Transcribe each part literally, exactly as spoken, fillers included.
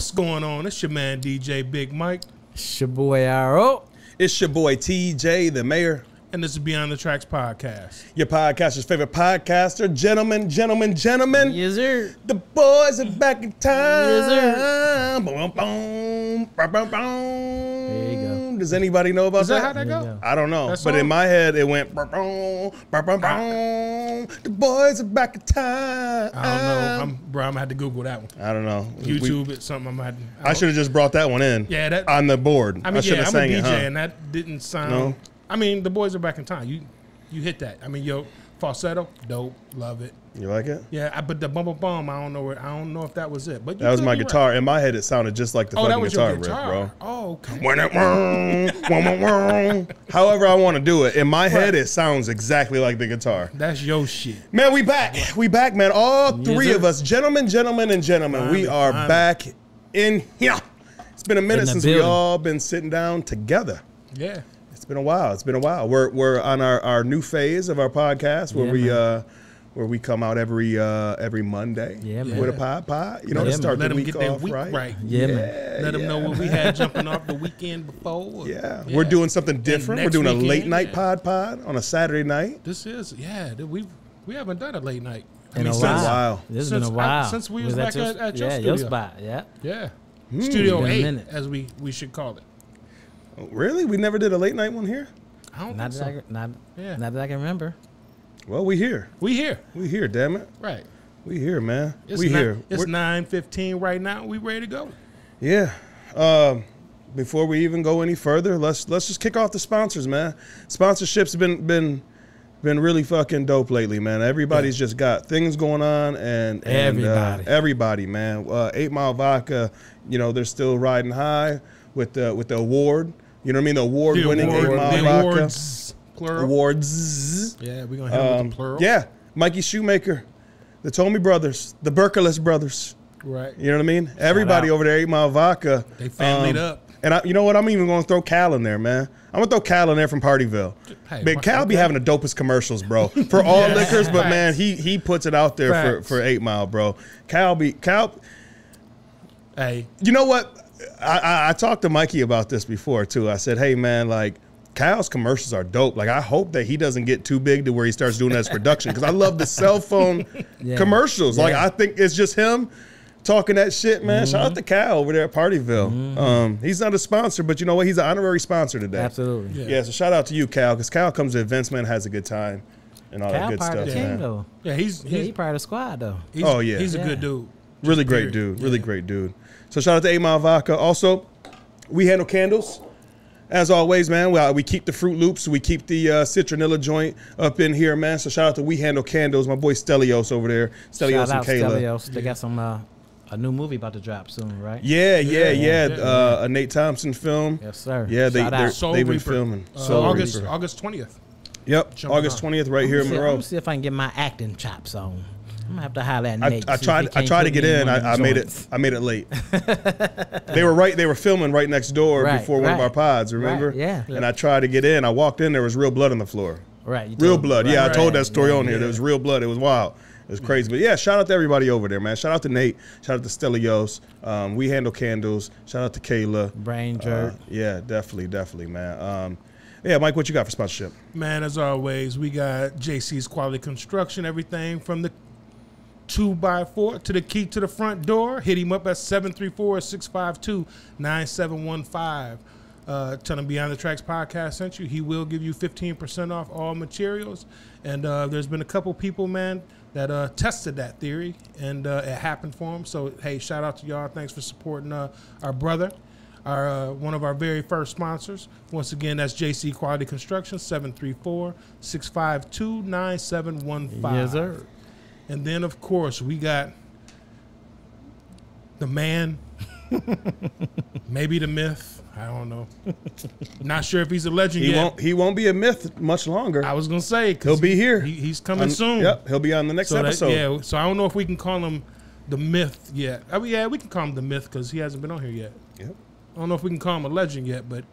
What's going on? It's your man D J Big Mike. It's your boy R O. It's your boy T J, the mayor. And this is Beyond the Tracks podcast. Your podcaster's favorite podcaster. Gentlemen, gentlemen, gentlemen. Yes, sir. The boys are back in time. Yes, sir. Boom, boom, boom, boom. There you go. Does anybody know about that? Is that how that go? I don't know. But in my head, it went. Boom, boom, boom, boom. The boys are back in time. I don't know. I'm, bro, I'm going to have to Google that one. I don't know. YouTube we, it, something I'm going to have to. I, I should have just brought that one in. Yeah. That, on the board. I mean, I yeah, I'm a D J, it, huh? And that didn't sound. No? I mean, the boys are back in time. You you hit that. I mean, yo, falsetto, dope, love it. You like it? Yeah, I, but the bum bum bum, I don't know where, I don't know if that was it. But you that was my guitar. Right. In my head, it sounded just like the oh, fucking guitar, guitar riff, bro. Oh, okay. However I want to do it. In my right. head, it sounds exactly like the guitar. That's your shit. Man, we back. We back, man. All yes, three sir. of us, gentlemen, gentlemen, and gentlemen, I'm we are I'm back in here. It's been a minute since building. we all been sitting down together. Yeah. Been a while. It's been a while. We're we're on our, our new phase of our podcast where yeah, we uh, where we come out every uh, every Monday yeah, with a pod pod. You know, yeah, to start let the week get off week right. right. Yeah, yeah, man. Let yeah. them know what we had jumping off the weekend before. Yeah, yeah. We're doing something different. We're doing weekend, a late night yeah. pod pod on a Saturday night. This is yeah. We we haven't done a late night in I mean, a while. This has been a while since we was, was back at, at your yeah, studio. Your spot. Yeah, yeah. Mm. Studio eight, minute. as we we should call it. Really? We never did a late night one here? I don't not think that so. I, not, yeah. not that I can remember. Well, we here. We here. We here, damn it. Right. We here, man. It's we nine, here. It's nine fifteen right now. We ready to go. Yeah. Um, before we even go any further, let's let's just kick off the sponsors, man. Sponsorships have been been been really fucking dope lately, man. Everybody's yeah. just got things going on, and, and everybody. Uh, everybody, man. Uh, Eight Mile Vodka, you know, they're still riding high with the with the award. You know what I mean? The award-winning award, Eight Mile Vodka. Awards, plural. Awards. Yeah, we're going to have um, with the plural. Yeah, Mikey Shoemaker, the Tomey Brothers, the Berkelis Brothers. Right. You know what I mean? Shout Everybody out. over there, Eight Mile Vodka. They family um, up. And I, you know what? I'm even going to throw Cal in there, man. I'm going to throw Cal in there from Partyville. Hey, but Cal be having the dopest commercials, bro, for all yes. liquors. But, Facts. man, he he puts it out there for, for Eight Mile, bro. Cal be... Cal... Hey. You know what? I, I, I talked to Mikey about this before, too. I said, hey, man, like, Kyle's commercials are dope. Like, I hope that he doesn't get too big to where he starts doing that as production, because I love the cell phone yeah. commercials. Yeah. Like, I think it's just him talking that shit, man. Mm-hmm. Shout out to Kyle over there at Partyville. Mm-hmm. um, he's not a sponsor, but you know what? He's an honorary sponsor today. Absolutely. Yeah, yeah so shout out to you, Kyle, because Kyle comes to events, man, has a good time and all Kyle that good stuff. The team, man. Though. Yeah, he's, he's, yeah, he's part of the squad, though. He's, oh, yeah. He's a yeah. good dude. Just really great dude. Yeah. Really great dude. So shout out to Eight Mile Vodka. Also, we handle candles. As always, man, we, uh, we keep the Fruit Loops. We keep the uh, Citronilla joint up in here, man. So shout out to We Handle Candles. My boy Stelios over there. Stelios shout and Kayla. Stelios. They got some uh, a new movie about to drop soon, right? Yeah, yeah, yeah. yeah. Uh, a Nate Thompson film. Yes, sir. Yeah, they, they're, Soul they've been Reaper. filming. Uh, Soul August, Reaper. August twentieth. Yep, Jumping August twentieth right I'm here in Monroe. Let me see if I can get my acting chops on. I'm gonna have to holler at Nate. I, I tried. I tried to get in. I, I made it. I made it late. They were right. They were filming right next door right, before right. one of our pods. Remember? Right, yeah. And I tried to get in. I walked in. There was real blood on the floor. Right. You real blood. Right, yeah. Right, I told that story right, on here. Yeah. There was real blood. It was wild. It was crazy. But yeah, shout out to everybody over there, man. Shout out to Nate. Shout out to Stelios. Um, We Handle Candles. Shout out to Kayla. Brain Jerk. Uh, yeah, definitely, definitely, man. Um, Yeah, Mike, what you got for sponsorship? Man, as always, we got J C's Quality Construction, everything from the two by four to the key to the front door. Hit him up at seven three four, six five two, nine seven one five. Uh, tell him Beyond the Tracks podcast sent you. He will give you fifteen percent off all materials. And uh, there's been a couple people, man, that uh, tested that theory, and uh, it happened for him. So, hey, shout out to y'all. Thanks for supporting uh, our brother. Our, uh, one of our very first sponsors. Once again, that's J C Quality Construction, seven three four, six five two, nine seven one five. Yes, sir. And then, of course, we got the man, maybe the myth. I don't know. Not sure if he's a legend he yet. Won't, he won't be a myth much longer. I was going to say. He'll be here. He, he's coming um, soon. Yep, he'll be on the next so episode. That, yeah, so I don't know if we can call him the myth yet. I mean, yeah, we can call him the myth because he hasn't been on here yet. Yep. I don't know if we can call him a legend yet, but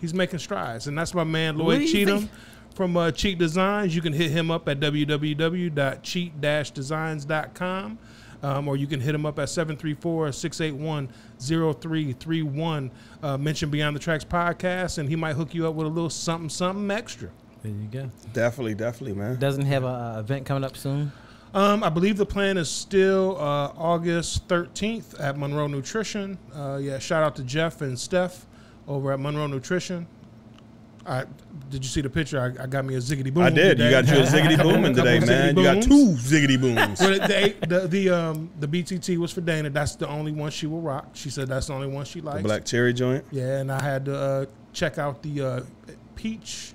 he's making strides. And that's my man, Lloyd Cheatham think? from uh, Cheat Designs. You can hit him up at w w w dot cheat dash designs dot com. um, or you can hit them up at seven three four, six eight one, zero three three one. Uh, mention Beyond the Tracks podcast, and he might hook you up with a little something, something extra. There you go. Definitely, definitely, man. Doesn't have an event coming up soon? Um, I believe the plan is still uh, August thirteenth at Monroe Nutrition. Uh, yeah, shout out to Jeff and Steph over at Monroe Nutrition. I, did you see the picture? I, I got me a ziggity boom. I did. Today. You got your ziggity booming today, man. You got two ziggity booms. Well, they, the the um the B T T was for Dana. That's the only one she will rock. She said that's the only one she likes. The black cherry joint. Yeah, and I had to uh, check out the uh, peach,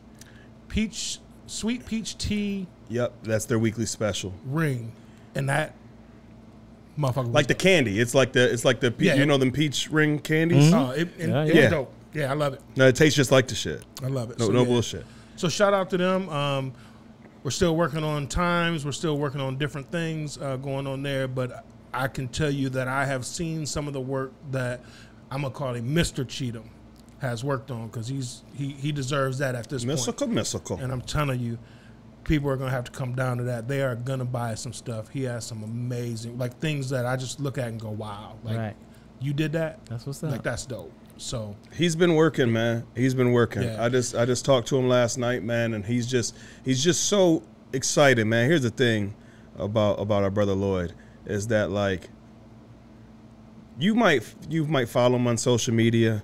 peach sweet peach tea. Yep, that's their weekly special ring, and that motherfucker. Like the dope. Candy. It's like the it's like the pe yeah, you it, know them peach ring candies. Mm-hmm. uh, it, it, yeah, it yeah. was dope. Yeah, I love it. No, it tastes just like the shit. I love it. No, so, no yeah. bullshit. So shout out to them. Um, we're still working on times. We're still working on different things uh, going on there. But I can tell you that I have seen some of the work that I'm gonna call him Mister Cheatham has worked on, because he's he he deserves that at this mystical, point. Mystical, mystical. And I'm telling you, people are gonna have to come down to that. They are gonna buy some stuff. He has some amazing like things that I just look at and go, wow, like right. you did that. That's what's up. Like that's dope. So he's been working, man. He's been working. Yeah. I just I just talked to him last night, man, and he's just he's just so excited, man. Here's the thing about about our brother Lloyd is that like you might you might follow him on social media,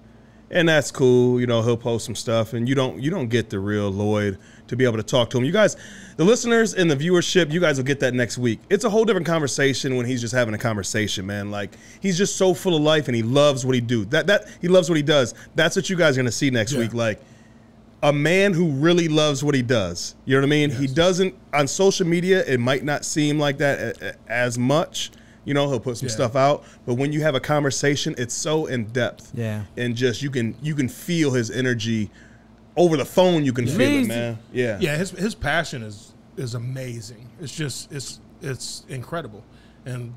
and that's cool. You know, he'll post some stuff, and you don't you don't get the real Lloyd to be able to talk to him. You guys, the listeners and the viewership, you guys will get that next week. It's a whole different conversation when he's just having a conversation, man. Like, he's just so full of life, and he loves what he do. That that he loves what he does. That's what you guys are gonna see next yeah. week. Like, a man who really loves what he does. You know what I mean? Yes. He doesn't, on social media, it might not seem like that as much. You know, he'll put some yeah. stuff out, but when you have a conversation, it's so in depth. Yeah. And just, you can you can feel his energy over the phone. You can yeah. feel amazing. It, man. Yeah. Yeah, his his passion is is amazing. It's just it's it's incredible. And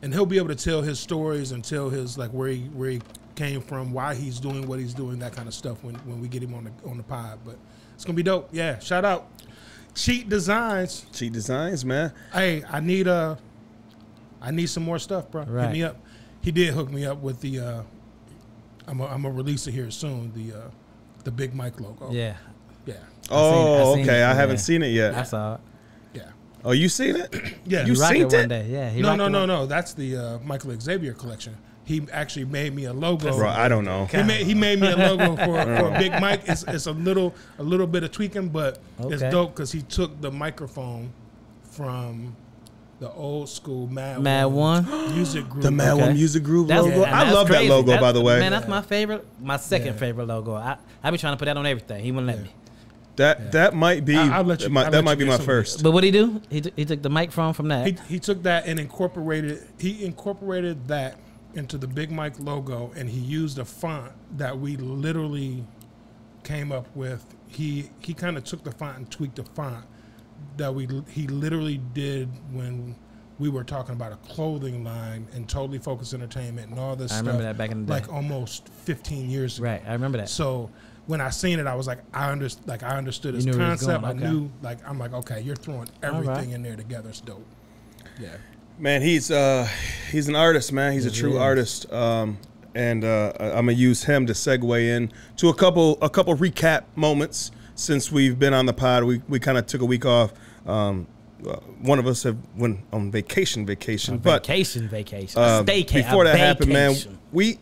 and he'll be able to tell his stories and tell his like where he where he came from, why he's doing what he's doing, that kind of stuff when when we get him on the on the pod. But it's going to be dope. Yeah, shout out Cheat Designs. Cheat Designs, man. Hey, I need a I need some more stuff, bro. Right. Hit me up. He did hook me up with the. Uh, I'm I'm gonna release it here soon. The uh, the Big Mike logo. Yeah, yeah. Oh, I okay. I haven't yeah. seen it yet. I saw it. Yeah. Oh, you seen it? yeah. You, you seen it? One day. Yeah. He no, no, no, no. That's the uh, Michael Xavier collection. He actually made me a logo. Bro, I don't know. He made, he made me a logo for, for Big Mike. It's it's a little a little bit of tweaking, but okay. it's dope because he took the microphone from. The old school Mad, Mad One, One music group. The Mad okay. One music group that's, logo. Yeah, I love crazy. That logo, that's, by the way. Man, that's yeah. my favorite, my second yeah. favorite logo. I I be trying to put that on everything. He wouldn't let yeah. me. That yeah. that might be I, I'll let you, my, I'll that let might be my first. But what did he do? He he took the mic from from that. He, he took that and incorporated he incorporated that into the Big Mike logo, and he used a font that we literally came up with. He he kind of took the font and tweaked the font. That we he literally did when we were talking about a clothing line and Totally Focused Entertainment and all this stuff. I remember that back in the day. Like almost fifteen years ago. Right, I remember that. So when I seen it, I was like, I understood. Like I understood his concept. I knew. Like I'm like, okay, you're throwing everything in there together. It's dope. Yeah, man, he's uh, he's an artist, man. He's a true artist. Um, and uh, I'm gonna use him to segue in to a couple a couple recap moments. Since we've been on the pod, we, we kind of took a week off. Um, one of us have went on vacation, vacation. On but, vacation, vacation. Uh, Staycation. Before that vacation. happened, man, we.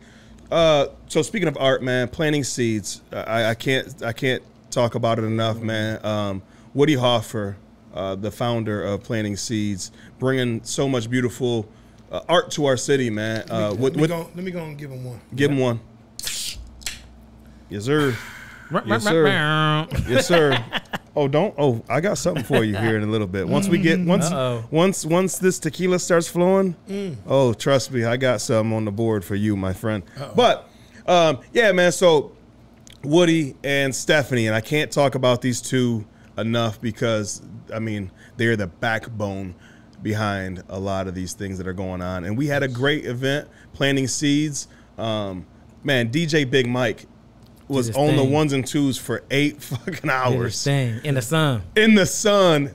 Uh, so speaking of art, man, planting seeds. I, I can't I can't talk about it enough, mm-hmm. man. Um, Woody Hoffer, uh, the founder of Planting Seeds, bringing so much beautiful uh, art to our city, man. Let me, uh, with, let, me with, go, let me go and give him one. Give him one. Yes, sir. Yes, sir. Yes, sir. Oh, don't. Oh, I got something for you here in a little bit. Once we get once Uh-oh. once once this tequila starts flowing. Mm. Oh, trust me, I got something on the board for you, my friend. Uh-oh. But um, yeah, man. So Woody and Stephanie, and I can't talk about these two enough because I mean they're the backbone behind a lot of these things that are going on. And we had a great event, Planting Seeds. Um, man, D J Big Mike. Was on thing. the ones and twos for eight fucking hours. Did his thing. In the sun. In the sun.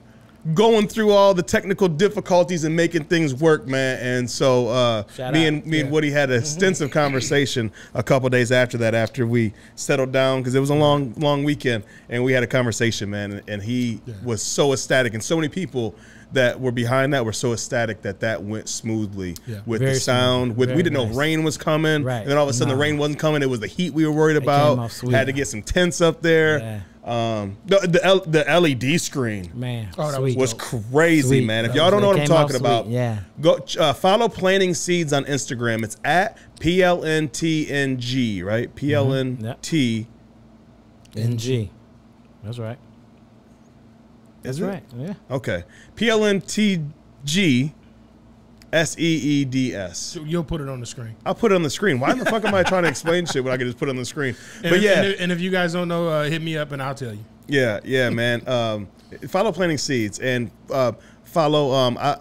going through all the technical difficulties and making things work, man. And so uh, me, and, me yeah. and Woody had an extensive conversation a couple of days after that, after we settled down, because it was a long, long weekend, and we had a conversation, man. And, and he yeah. was so ecstatic, and so many people that were behind that were so ecstatic that that went smoothly yeah. with Very the sound. Smooth. With Very we didn't nice. know if rain was coming, right. and then all of a sudden no. the rain wasn't coming. It was the heat we were worried about. Sweet, had to get some tents up there. Yeah. Um, the, the, L, the L E D screen, man, oh, that was, was crazy, sweet, man. If y'all don't know what I'm talking about, yeah. go uh, follow Planting Seeds on Instagram. It's at P L N T N G, right? P L N T N G. Mm-hmm. Yep. That's right. That's Is right. It? Yeah. Okay. P L N T G S E E D S. So you'll put it on the screen. I'll put it on the screen. Why the fuck am I trying to explain shit when I can just put it on the screen? And but if, yeah. And if, and if you guys don't know, uh, hit me up and I'll tell you. Yeah, yeah, man. Um, follow Planting Seeds and uh, follow. Um, I,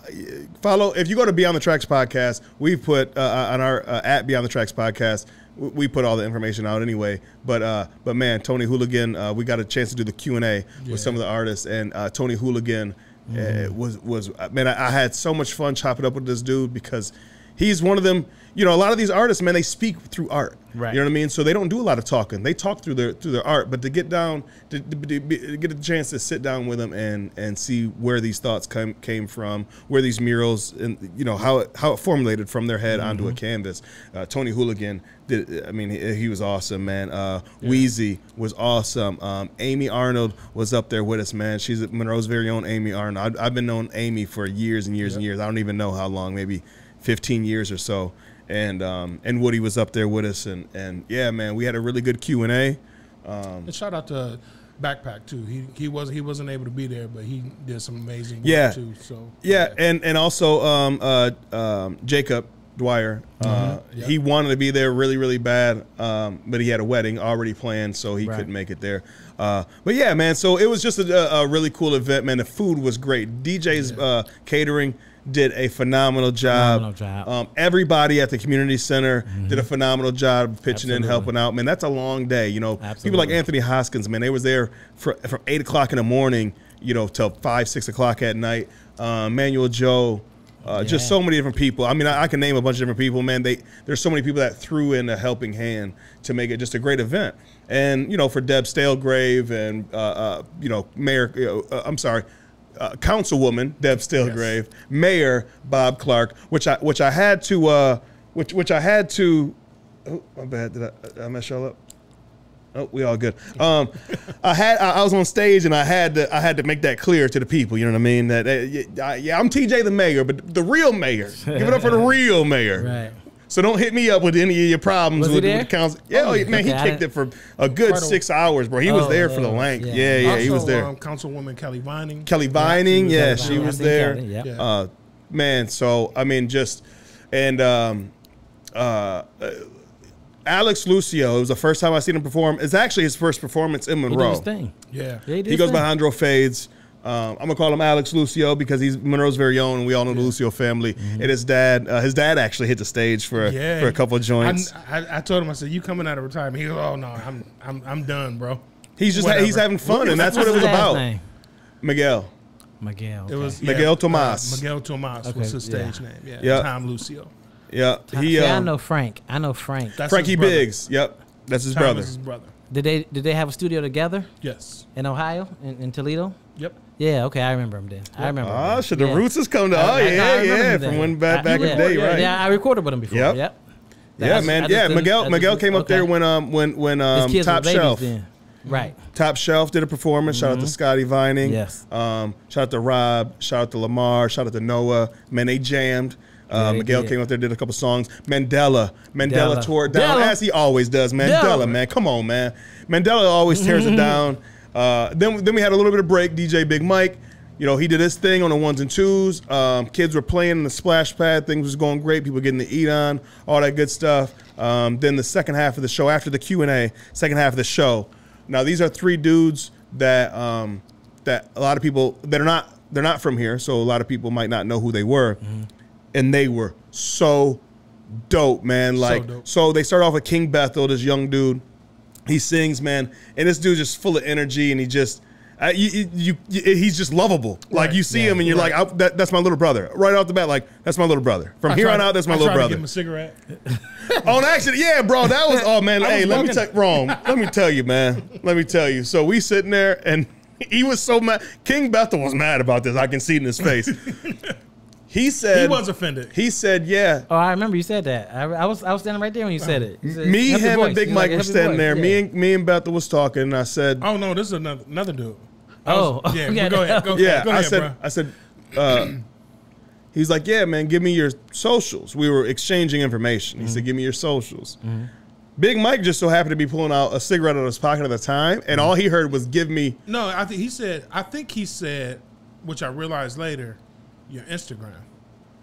follow. If you go to Beyond the Tracks podcast, we put uh, on our uh, at Beyond the Tracks podcast. We put all the information out anyway, but uh, but man, Tony Hooligan, uh, we got a chance to do the Q and A yeah. with some of the artists, and uh, Tony Hooligan. Mm. It was was man, I, I had so much fun chopping up with this dude because he's one of them. You know, a lot of these artists, man, they speak through art. Right. You know what I mean? So they don't do a lot of talking. They talk through their through their art. But to get down, to, to, to get a chance to sit down with them and and see where these thoughts come came from, where these murals, and you know how it, how it formulated from their head mm-hmm. onto a canvas. Uh, Tony Hooligan did. I mean, he, he was awesome, man. Uh, yeah. Wheezy was awesome. Um, Amy Arnold was up there with us, man. She's Monroe's very own Amy Arnold. I, I've been known Amy for years and years yeah. and years. I don't even know how long, maybe fifteen years or so. And um, and Woody was up there with us, and and yeah, man, we had a really good Q and A. Um, and shout out to Backpack too. He he was he wasn't able to be there, but he did some amazing work yeah. too. So yeah, yeah. and and also um, uh, um, Jacob Dwyer, uh, mm-hmm. yep. he wanted to be there really really bad, um, but he had a wedding already planned, so he right. couldn't make it there. Uh, but yeah, man, so it was just a, a really cool event, man. The food was great. D J's yeah. uh, catering did a phenomenal job. Phenomenal job. Um, everybody at the community center mm-hmm. did a phenomenal job pitching Absolutely. in, helping out. Man, that's a long day. You know, Absolutely. people like Anthony Hoskins, man, they was there for, from eight o'clock in the morning, you know, till five, six o'clock at night. Uh, Manuel Joe, uh, yeah. just so many different people. I mean, I, I can name a bunch of different people, man. They there's so many people that threw in a helping hand to make it just a great event. And you know, for Deb Stalegrave and uh, uh, you know, Mayor, uh, I'm sorry. Uh, Councilwoman Deb Stalegrave, yes. Mayor Bob Clark, which I which I had to uh, which which I had to. Oh, my bad. Did I, did I mess y'all up? Oh, we all good. Um, I had I, I was on stage and I had to I had to make that clear to the people. You know what I mean? That uh, I, yeah, I'm T J the Mayor, but the real mayor. Give it up for the real mayor. Right. So don't hit me up with any of your problems with, with the council. Yeah, oh, yeah. man, okay, he kicked it for a good six hours, bro. He oh, was there yeah, for the length. Yeah, yeah, yeah also, he was there. Um, Councilwoman Kelly Vining. Kelly Vining, yeah, she was there. Yeah, she was there. Kelly, yeah. Uh, man, so I mean, just and um, uh, Alex Lucio. It was the first time I seen him perform. It's actually his first performance in Monroe. He did his thing. Yeah, yeah he, did he goes thing. by Alejandro Fades. Um, I'm gonna call him Alex Lucio because he's Monroe's very own, and we all know yeah. the Lucio family. Mm-hmm. And his dad, uh, his dad actually hit the stage for yeah. for a couple of joints. I, I, I told him, I said, "You coming out of retirement?" He goes, "Oh no, I'm I'm I'm done, bro." He's just Whatever. he's having fun, and that's what it was about. Name? Miguel. Miguel. Okay. It was yeah, Miguel Tomas. Uh, Miguel Tomas okay. was his stage yeah. name. Yeah. Yep. Tom Lucio. Yeah. He. Um, yeah, I know Frank. I know Frank. That's Frankie Biggs. Yep. That's his Tom brother. Is his brother. Did they did they have a studio together? Yes. In Ohio, in, in Toledo. Yep. Yeah, okay, I remember him then. Yep. I remember. Oh, him. so the yeah. roots has come to. I, oh I, yeah, I yeah, from when back I, back yeah, in the day, yeah, right? Yeah, I recorded with him before. Yep. yep. Yeah, yeah, man. Yeah, Miguel Miguel came okay. up there when um when when um Top Shelf. Then. Right. Top Shelf did a performance. Mm-hmm. Shout out to Scotty Vining. Yes. Um, shout out to Rob. Shout out to Lamar. Shout out to Noah. Man, they jammed. Uh, yeah, Miguel did. came up there, did a couple songs. Mandela, Mandela Della. tore it down Della. as he always does. Mandela, Della. man, come on, man. Mandela always tears it down. Uh, then, then we had a little bit of break. D J Big Mike, you know, he did his thing on the ones and twos. Um, kids were playing in the splash pad. Things was going great. People getting to eat on, all that good stuff. Um, then the second half of the show, after the Q and A, second half of the show. Now these are three dudes that um, that a lot of people that are not they're not from here, so a lot of people might not know who they were. Mm-hmm. And they were so dope, man. Like, so, dope. so they start off with King Bethel, this young dude. He sings, man. And this dude's just full of energy. And he just, I, you, you, you, he's just lovable. Right. Like you see yeah, him and you're right. like, I, that, that's my little brother. Right off the bat, like, that's my little brother. From I here on out, that's my I little brother. To give him a cigarette. On accident, yeah, bro. That was, oh man, hey, let me, tell, wrong. let me tell you, man. Let me tell you. So we sitting there and he was so mad. King Bethel was mad about this. I can see it in his face. He said he was offended. He said, "Yeah." Oh, I remember you said that. I, I was I was standing right there when you said it. You said, me, him, and Big Mike were standing there. Yeah. Me and me and Bethel was talking, and I said, "Oh no, this is another another dude." I oh, was, yeah, yeah, go ahead. Go, yeah, go ahead, I said, bro. I said, uh, he's like, "Yeah, man, give me your socials." We were exchanging information. He mm-hmm. said, "Give me your socials." Mm-hmm. Big Mike just so happened to be pulling out a cigarette out of his pocket at the time, and mm-hmm. all he heard was, "Give me." No, I think he said. I think he said, which I realized later. Your Instagram.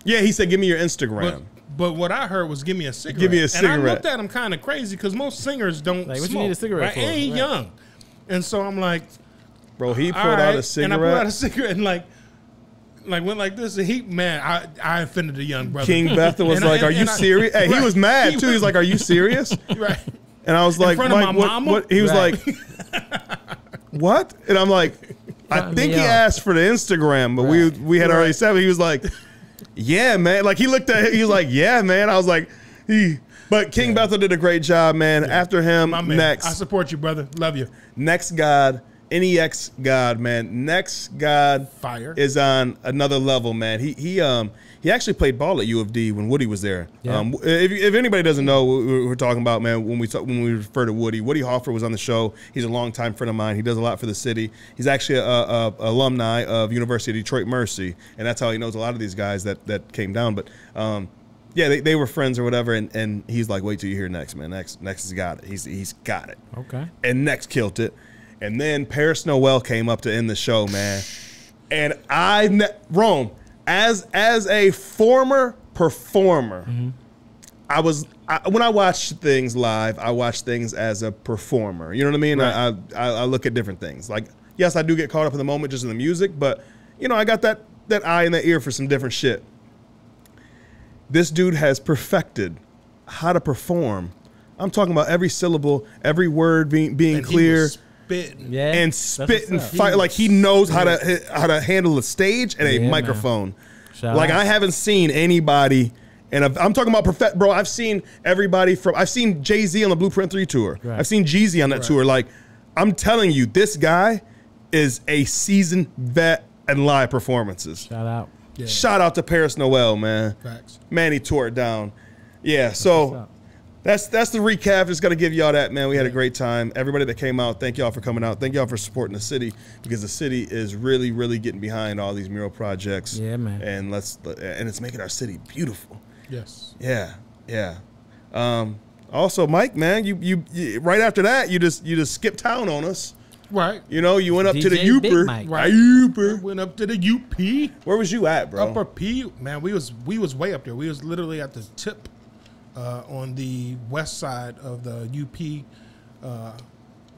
Yeah, he said, give me your Instagram. But, but what I heard was, give me a cigarette. Give me a cigarette. And I looked at him kind of crazy because most singers don't like, what smoke. You need a cigarette right? for? And he's right. young. And so I'm like, bro, he pulled right. out a cigarette. And I pulled out a cigarette and like, like went like this. And he, man, I, I offended the young brother. King Bethel was like, I, and, are you serious? Hey, right. he was mad he too. Was, he was like, are you serious? Right. And I was like, Mike, my what, mama? What? He was right. like, what? And I'm like, I think he asked for the Instagram, but right. we we had right. already said it. He was like, yeah, man. Like, he looked at him. He was like, yeah, man. I was like, he. But King yeah. Bethel did a great job, man. Yeah. After him, my man. Next. I support you, brother. Love you. Next God, N E X God, man. Next God Fire. Is on another level, man. He he um he actually played ball at U of D when Woody was there. Yeah. Um, if, if anybody doesn't know what we're talking about, man, when we talk, when we refer to Woody, Woody Hoffer was on the show. He's a longtime friend of mine. He does a lot for the city. He's actually a, a, a alumni of University of Detroit Mercy, and that's how he knows a lot of these guys that that came down. But um, yeah, they, they were friends or whatever, and and he's like, wait till you hear Next, man. Next Next has got it. He's he's got it. Okay. And Next killed it. And then Paris Noel came up to end the show, man. And I, Rome, as as a former performer, mm-hmm. I was I, when I watch things live, I watch things as a performer. You know what I mean? Right. I, I I look at different things. Like, yes, I do get caught up in the moment, just in the music, but you know, I got that that eye and that ear for some different shit. This dude has perfected how to perform. I'm talking about every syllable, every word being being and clear. Spitting. Yeah, and spit and fight like he knows how to how to handle a stage and a yeah, microphone. Like out. I haven't seen anybody, and I've, I'm talking about perfect, bro. I've seen everybody from I've seen Jay-Z on the Blueprint three tour. Right. I've seen Jeezy on that right. tour. Like I'm telling you, this guy is a seasoned vet and live performances. Shout out, yeah. shout out to Paris Noel, man. Facts. Man, he tore it down. Yeah, that's so. That's that's the recap. Just got to give y'all that, man. We had a great time. Everybody that came out, thank y'all for coming out. Thank y'all for supporting the city because the city is really, really getting behind all these mural projects. Yeah, man. And let's and it's making our city beautiful. Yes. Yeah, yeah. Um, also, Mike, man, you, you you right after that, you just you just skipped town on us. Right. You know, you went up D J to the Uper. Right. Uper. Went up to the U P. Where was you at, bro? Upper P. Man, we was we was way up there. We was literally at the tip. Uh, on the west side of the U P, uh,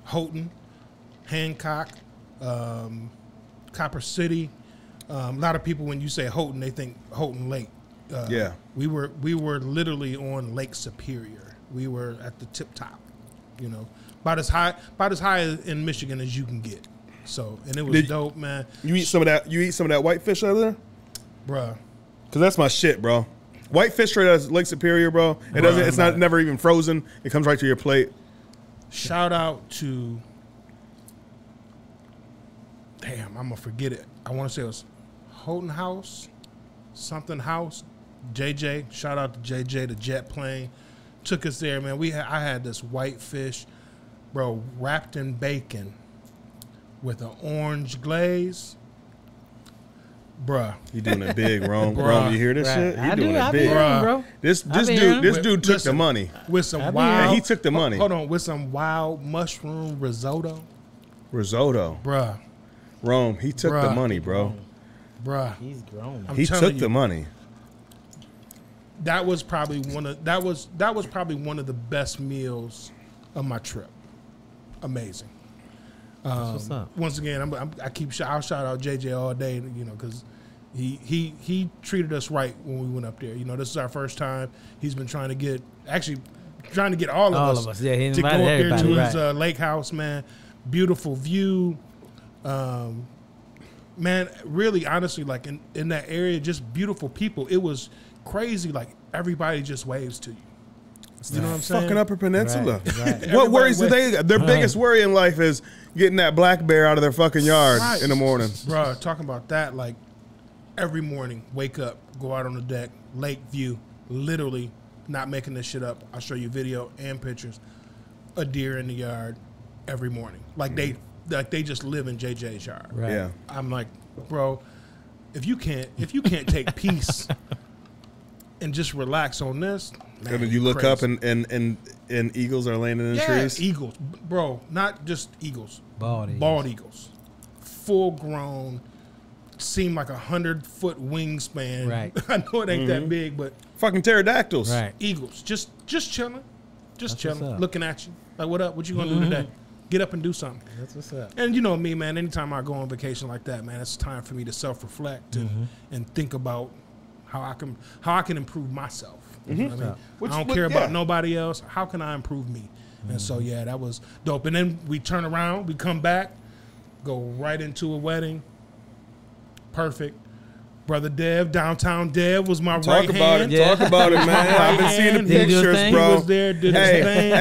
Houghton, Hancock, um, Copper City. Um, a lot of people, when you say Houghton, they think Houghton Lake. Uh, yeah, we were we were literally on Lake Superior. We were at the tip top, you know, about as high about as high in Michigan as you can get. So, and it was Did dope, man. You eat some of that. You eat some of that whitefish out of there, bruh. Cause that's my shit, bro. Whitefish right out of Lake Superior, bro. It doesn't. It's not never even frozen. It comes right to your plate. Shout out to. Damn, I'm gonna forget it. I want to say it was Houghton House, something house. J J, shout out to J J, the jet plane, took us there, man. We had, I had this whitefish, bro, wrapped in bacon, with an orange glaze. Bruh. You doing it big, Rome. Rome, you hear this right. shit? You doing do, it big. Hearing, bro. This this dude hearing. this dude took Listen, the money. With some I wild yeah, he took the money. Hold on, with some wild mushroom risotto. Risotto. Bruh. Rome, he took bruh. the money, bro. Bruh. He's grown. I'm he took you, the money. That was probably one of that was that was probably one of the best meals of my trip. Amazing. Um, what's up? Once again, I'm, I'm, I keep sh I'll shout out J J all day, you know, because he he he treated us right when we went up there. You know, this is our first time. He's been trying to get actually trying to get all of all us, of us. Yeah, he to go up there to right. his uh, lake house, man. Beautiful view, um, man, really, honestly, like in, in that area, just beautiful people. It was crazy. Like everybody just waves to you. You right. know what I'm saying? Fucking Upper Peninsula. Right, right. What worries do they? Their right. biggest worry in life is getting that black bear out of their fucking yard right. in the morning. Bro, talking about that, like every morning, wake up, go out on the deck, lake view, literally not making this shit up. I'll show you video and pictures. A deer in the yard every morning. Like mm. they, like they just live in J J's yard. Right. Yeah. I'm like, bro, if you can't, if you can't take peace and just relax on this. Man, I mean, you look crazy. up and, and and and eagles are landing in yeah, trees. Eagles, bro, not just eagles. Bald eagles, bald eagles, full grown, seem like a hundred foot wingspan. Right. I know it ain't mm-hmm. that big, but fucking pterodactyls. Right. Eagles, just just chilling, just That's chilling, looking at you. Like, what up? What you gonna mm-hmm. do today? Get up and do something. That's what's up. And you know me, man. Anytime I go on vacation like that, man, it's time for me to self reflect mm-hmm. and and think about how I can how I can improve myself. Mm-hmm. You know what I mean? Which, I don't care yeah. about nobody else. How can I improve me? Mm-hmm. And so, yeah, that was dope. And then we turn around, we come back, go right into a wedding. Perfect. Brother Dev, downtown Dev was my Talk right about hand. It. Yeah. Talk about it, man. I've been seeing the did pictures, bro. He was there, did hey, his thing.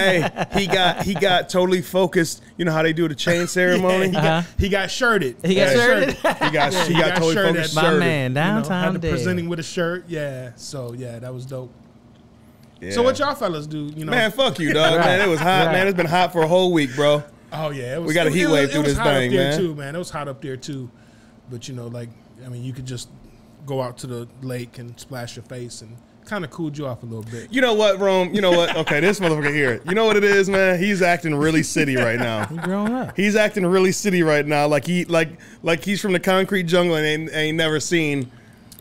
Hey, he got he got totally focused. You know how they do the chain ceremony? yeah, he, uh-huh. got, he got shirted. He got shirted. He got, yeah, he, he got, got totally shirted. focused. My shirted. man, downtown you know, Dev. Presenting with a shirt. Yeah. So yeah, that was dope. Yeah. So what y'all fellas do? You know, man, fuck you, dog. right. Man, it was hot. Right. Man, it's been hot for a whole week, bro. Oh yeah, it was, we got a heat wave through this thing, man. Too, man. It was hot up there too, but you know, like I mean, you could just go out to the lake and splash your face and kind of cooled you off a little bit. You know what, Rome? You know what? Okay, this motherfucker here. You know what it is, man? He's acting really city right now. He's growing up. He's acting really city right now, like he like like he's from the concrete jungle and ain't, ain't never seen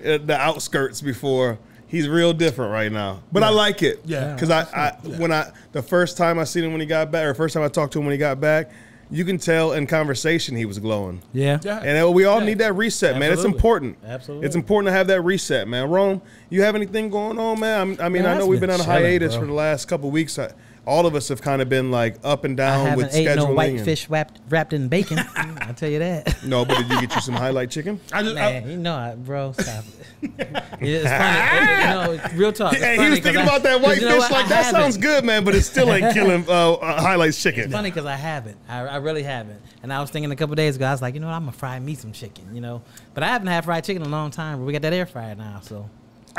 uh, the outskirts before. He's real different right now, but yeah. I like it. Yeah, because I, I yeah. when I the first time I seen him when he got back, or first time I talked to him when he got back. You can tell in conversation he was glowing. Yeah. yeah. And we all yeah. need that reset, Absolutely. man. It's important. Absolutely. It's important to have that reset, man. Rome, you have anything going on, man? I'm, I mean, man, I know we've been, been on a hiatus bro. for the last couple of weeks. I, all of us have kind of been like up and down I with scheduling. I haven't ate no white fish wrapped, wrapped in bacon. I'll tell you that. No, but did you get you some highlight chicken? I just, man, I, you know, I, bro, stop it. It's funny. You know, real talk. It's hey, funny he was thinking I, about that white you know fish. What? Like, I that haven't. sounds good, man, but it still ain't killing uh, uh, highlights chicken. It's funny because I haven't. I, I really haven't. And I was thinking a couple days ago, I was like, you know what, I'm going to fry me some chicken, you know. But I haven't had fried chicken in a long time, but we got that air fryer now, so.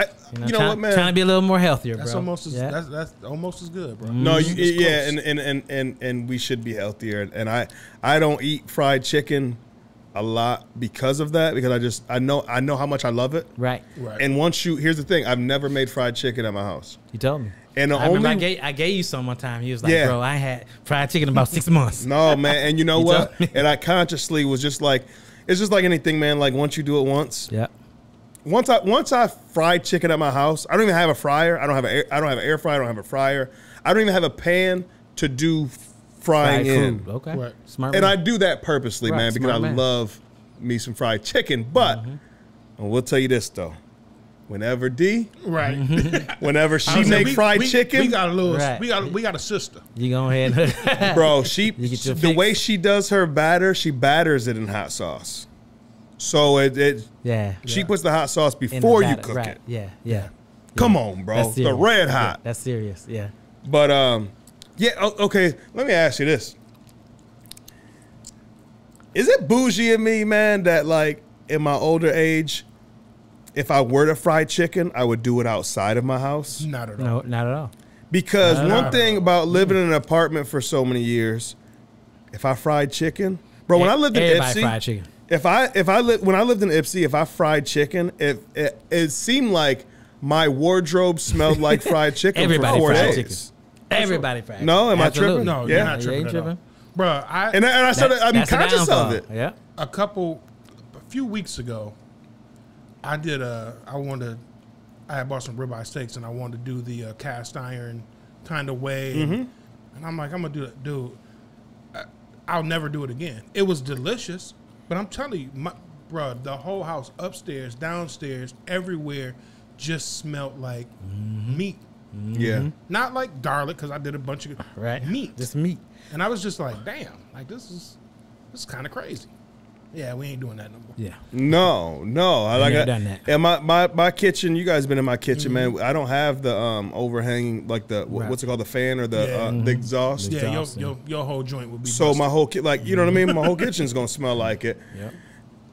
I, you know, you know trying, what, man? Trying to be a little more healthier, that's bro. Almost as, yeah. that's, that's almost as good, bro. No, you, yeah, and, and, and, and, and we should be healthier. And I, I don't eat fried chicken a lot because of that, because I just I know I know how much I love it. Right. right. And once you, here's the thing, I've never made fried chicken at my house. You told me. And the I, only, I, gave, I gave you some one time. He was like, yeah. bro, I had fried chicken in about six months. No, man, and you know you what? And I consciously was just like, it's just like anything, man, like once you do it once. Yeah. Once I once I fried chicken at my house, I don't even have a fryer. I don't have a air, I don't have an air fryer. I don't have a fryer. I don't even have a pan to do frying fried in. Food. Okay, right. smart. And man. I do that purposely, right. man, because smart I man. love me some fried chicken. But mm-hmm. I will tell you this though, whenever D, right, whenever she make we, fried we, chicken, we got a little, right. we got we got a sister. You go ahead, bro. She the fix. way she does her batter, she batters it in hot sauce. So it, it yeah. She yeah. puts the hot sauce before you cook right. it. Yeah, yeah. Come yeah. on, bro. The red hot. Yeah, that's serious. Yeah. But um, yeah. Okay. Let me ask you this: is it bougie of me, man, that like in my older age, if I were to fry chicken, I would do it outside of my house? Not at all. No, not at all. Because not one all. thing about living in an apartment for so many years, if I fried chicken, bro, when it, I lived in Ipsy, fried chicken. If I if I lived when I lived in Ipsy, if I fried chicken, it it, it seemed like my wardrobe smelled like fried chicken. Everybody for four fried days. Chicken. Everybody fried. No, am Absolutely. I tripping? No, yeah. you're not tripping, yeah, tripping. At all. Bro. I and I, and I started. I'm conscious of it. Yeah. A couple, a few weeks ago, I did a. I wanted. To, I had bought some ribeye steaks, and I wanted to do the uh, cast iron kind of way. Mm-hmm. and, and I'm like, I'm gonna do that, dude. I, I'll never do it again. It was delicious. But I'm telling you, my, bro, the whole house, upstairs, downstairs, everywhere, just smelled like mm-hmm. meat. Mm-hmm. Yeah. Not like garlic, because I did a bunch of right. meat. Just meat. And I was just like, damn, like this is, this is kind of crazy. Yeah, we ain't doing that no more. Yeah. No, no. I like never done that. And my, my, my kitchen, you guys been in my kitchen, mm-hmm. man. I don't have the um overhanging, like the, right. what's it called, the fan or the, yeah. uh, the exhaust. Yeah, the exhaust, your, your, your whole joint would be So busted. My whole, ki like, you know what I mean? My whole kitchen's going to smell like it. Yep.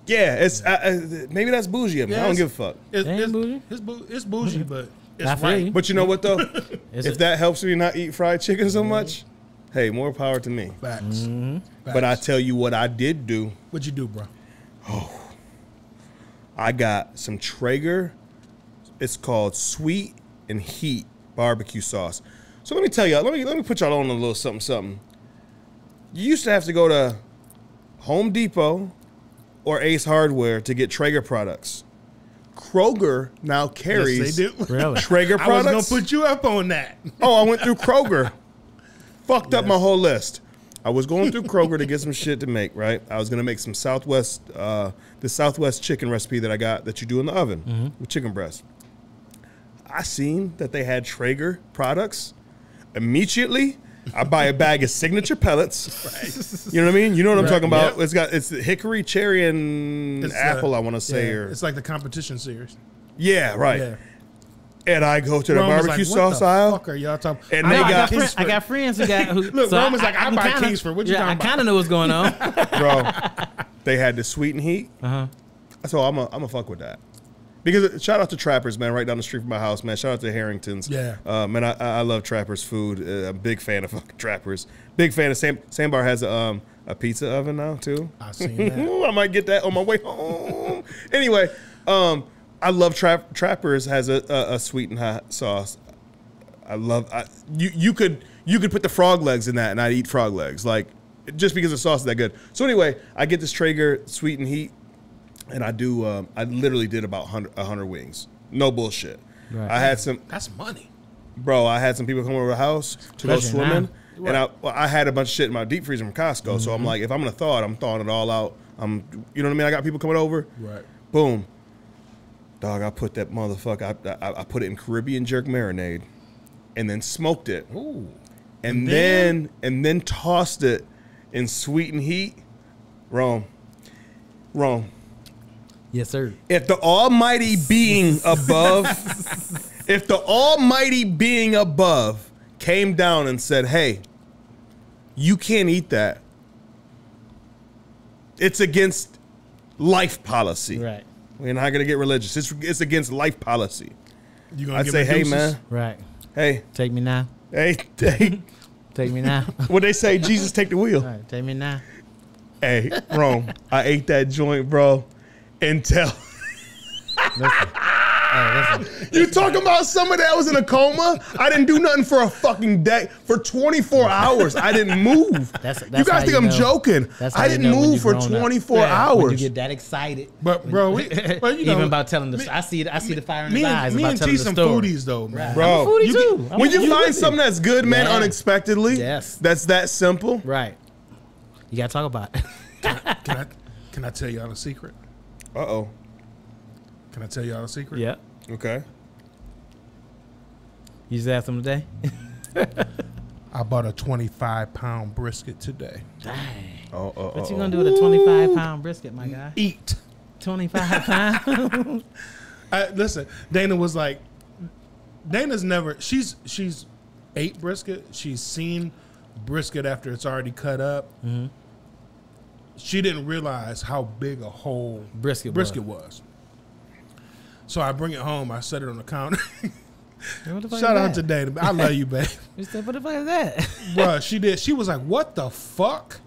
Yeah, it's yeah. I, I, maybe that's bougie of me. Yeah, I don't give a fuck. It's, it's, bougie. It's, bou it's bougie, mm-hmm. but it's right. But you know what, though? If that helps me not eat fried chicken so much, hey, more power to me. Facts. Mm-hmm. Facts. But I tell you what I did do. What'd you do, bro? Oh, I got some Traeger. It's called Sweet and Heat barbecue sauce. So let me tell y'all. Let me let me put y'all on a little something something. You used to have to go to Home Depot or Ace Hardware to get Traeger products. Kroger now carries yes, they do. Really? Traeger products. I was gonna put you up on that. Oh, I went through Kroger. Fucked yes. up my whole list. I was going through Kroger to get some shit to make, right? I was going to make some Southwest, uh, the Southwest chicken recipe that I got that you do in the oven mm-hmm. with chicken breast. I seen that they had Traeger products. Immediately, I buy a bag of signature pellets. Right. You know what I mean? You know what right. I'm talking about. Yep. It's got it's hickory, cherry, and it's apple, uh, I want to say. Yeah, or, it's like the competition series. Yeah, right. Yeah. And I go to the Rome barbecue like, sauce the aisle. Fuck are y'all talking? And I they know, got, I got, I got friends who got. Who, Look, so Roman's like, I, I buy kinda, Kingsford. What you yeah, talking about? I kind of know what's going on, bro. They had the Sweet and Heat. Uh huh. So I'm a, I'm a fuck with that. Because shout out to Trappers, man, right down the street from my house, man. Shout out to Harrington's. Yeah. Uh, man, I, I love Trappers food. Uh, I'm a big fan of fucking Trappers. Big fan of Sam. Sandbar has a um a pizza oven now too. I seen that. I might get that on my way home. Anyway, um. I love tra Trappers has a, a, a sweet and hot sauce. I love I, you. You could you could put the frog legs in that, and I'd eat frog legs, like just because the sauce is that good. So anyway, I get this Traeger Sweet and Heat, and I do. Um, I literally did about a hundred wings. No bullshit. Right. I had some. That's money, bro. I had some people come over to the house to go swimming, now. and I well, I had a bunch of shit in my deep freezer from Costco. Mm-hmm. So I'm like, if I'm gonna thaw it, I'm thawing it all out. I'm, you know what I mean? I got people coming over. Right. Boom. Dog, I put that motherfucker, I, I, I put it in Caribbean jerk marinade and then smoked it. Ooh. And, and then, then and then tossed it in Sweet and Heat. Wrong. Wrong. Yes, sir. If the almighty being above, if the almighty being above came down and said, hey, you can't eat that. It's against life policy. Right. We're not gonna get religious. It's it's against life policy. You gonna I'd say, hey man, right? Hey, take me now. Hey, take, take me now. What they say, Jesus, take the wheel. Right, take me now. Hey, wrong. I ate that joint, bro. Until listen. Hey, listen. You talking about somebody that was in a coma? I didn't do nothing for a fucking day. For twenty-four hours, I didn't move. That's, that's you guys think you I'm know. joking. That's I didn't you know move for twenty-four yeah, hours. When you get that excited. But, bro, we, well, you know, even about telling the me, I see it, I see me, the fire in his eyes. Me about and T some story. foodies, though, man. Right. Bro, I'm a foodie you too. Get, I'm when you, you find something that's good, man, man, unexpectedly, yes. that's that simple. Right. You got to talk about it. Can I, can, I, can I tell y'all a secret? Uh-oh. Can I tell y'all a secret? Yeah. Okay. You just asked him today? I bought a twenty-five pound brisket today. Dang. Oh, oh, what oh, you going to do with a twenty-five pound brisket, my guy? Eat. twenty-five pounds? I, listen, Dana was like, Dana's never, she's, she's ate brisket. She's seen brisket after it's already cut up. Mm-hmm. She didn't realize how big a whole brisket, brisket was. was. So I bring it home. I set it on the counter. What the fuck Shout is out that? to Dana. I love you, babe. You said, what the fuck is that? Bruh, she did. She was like, what the fuck?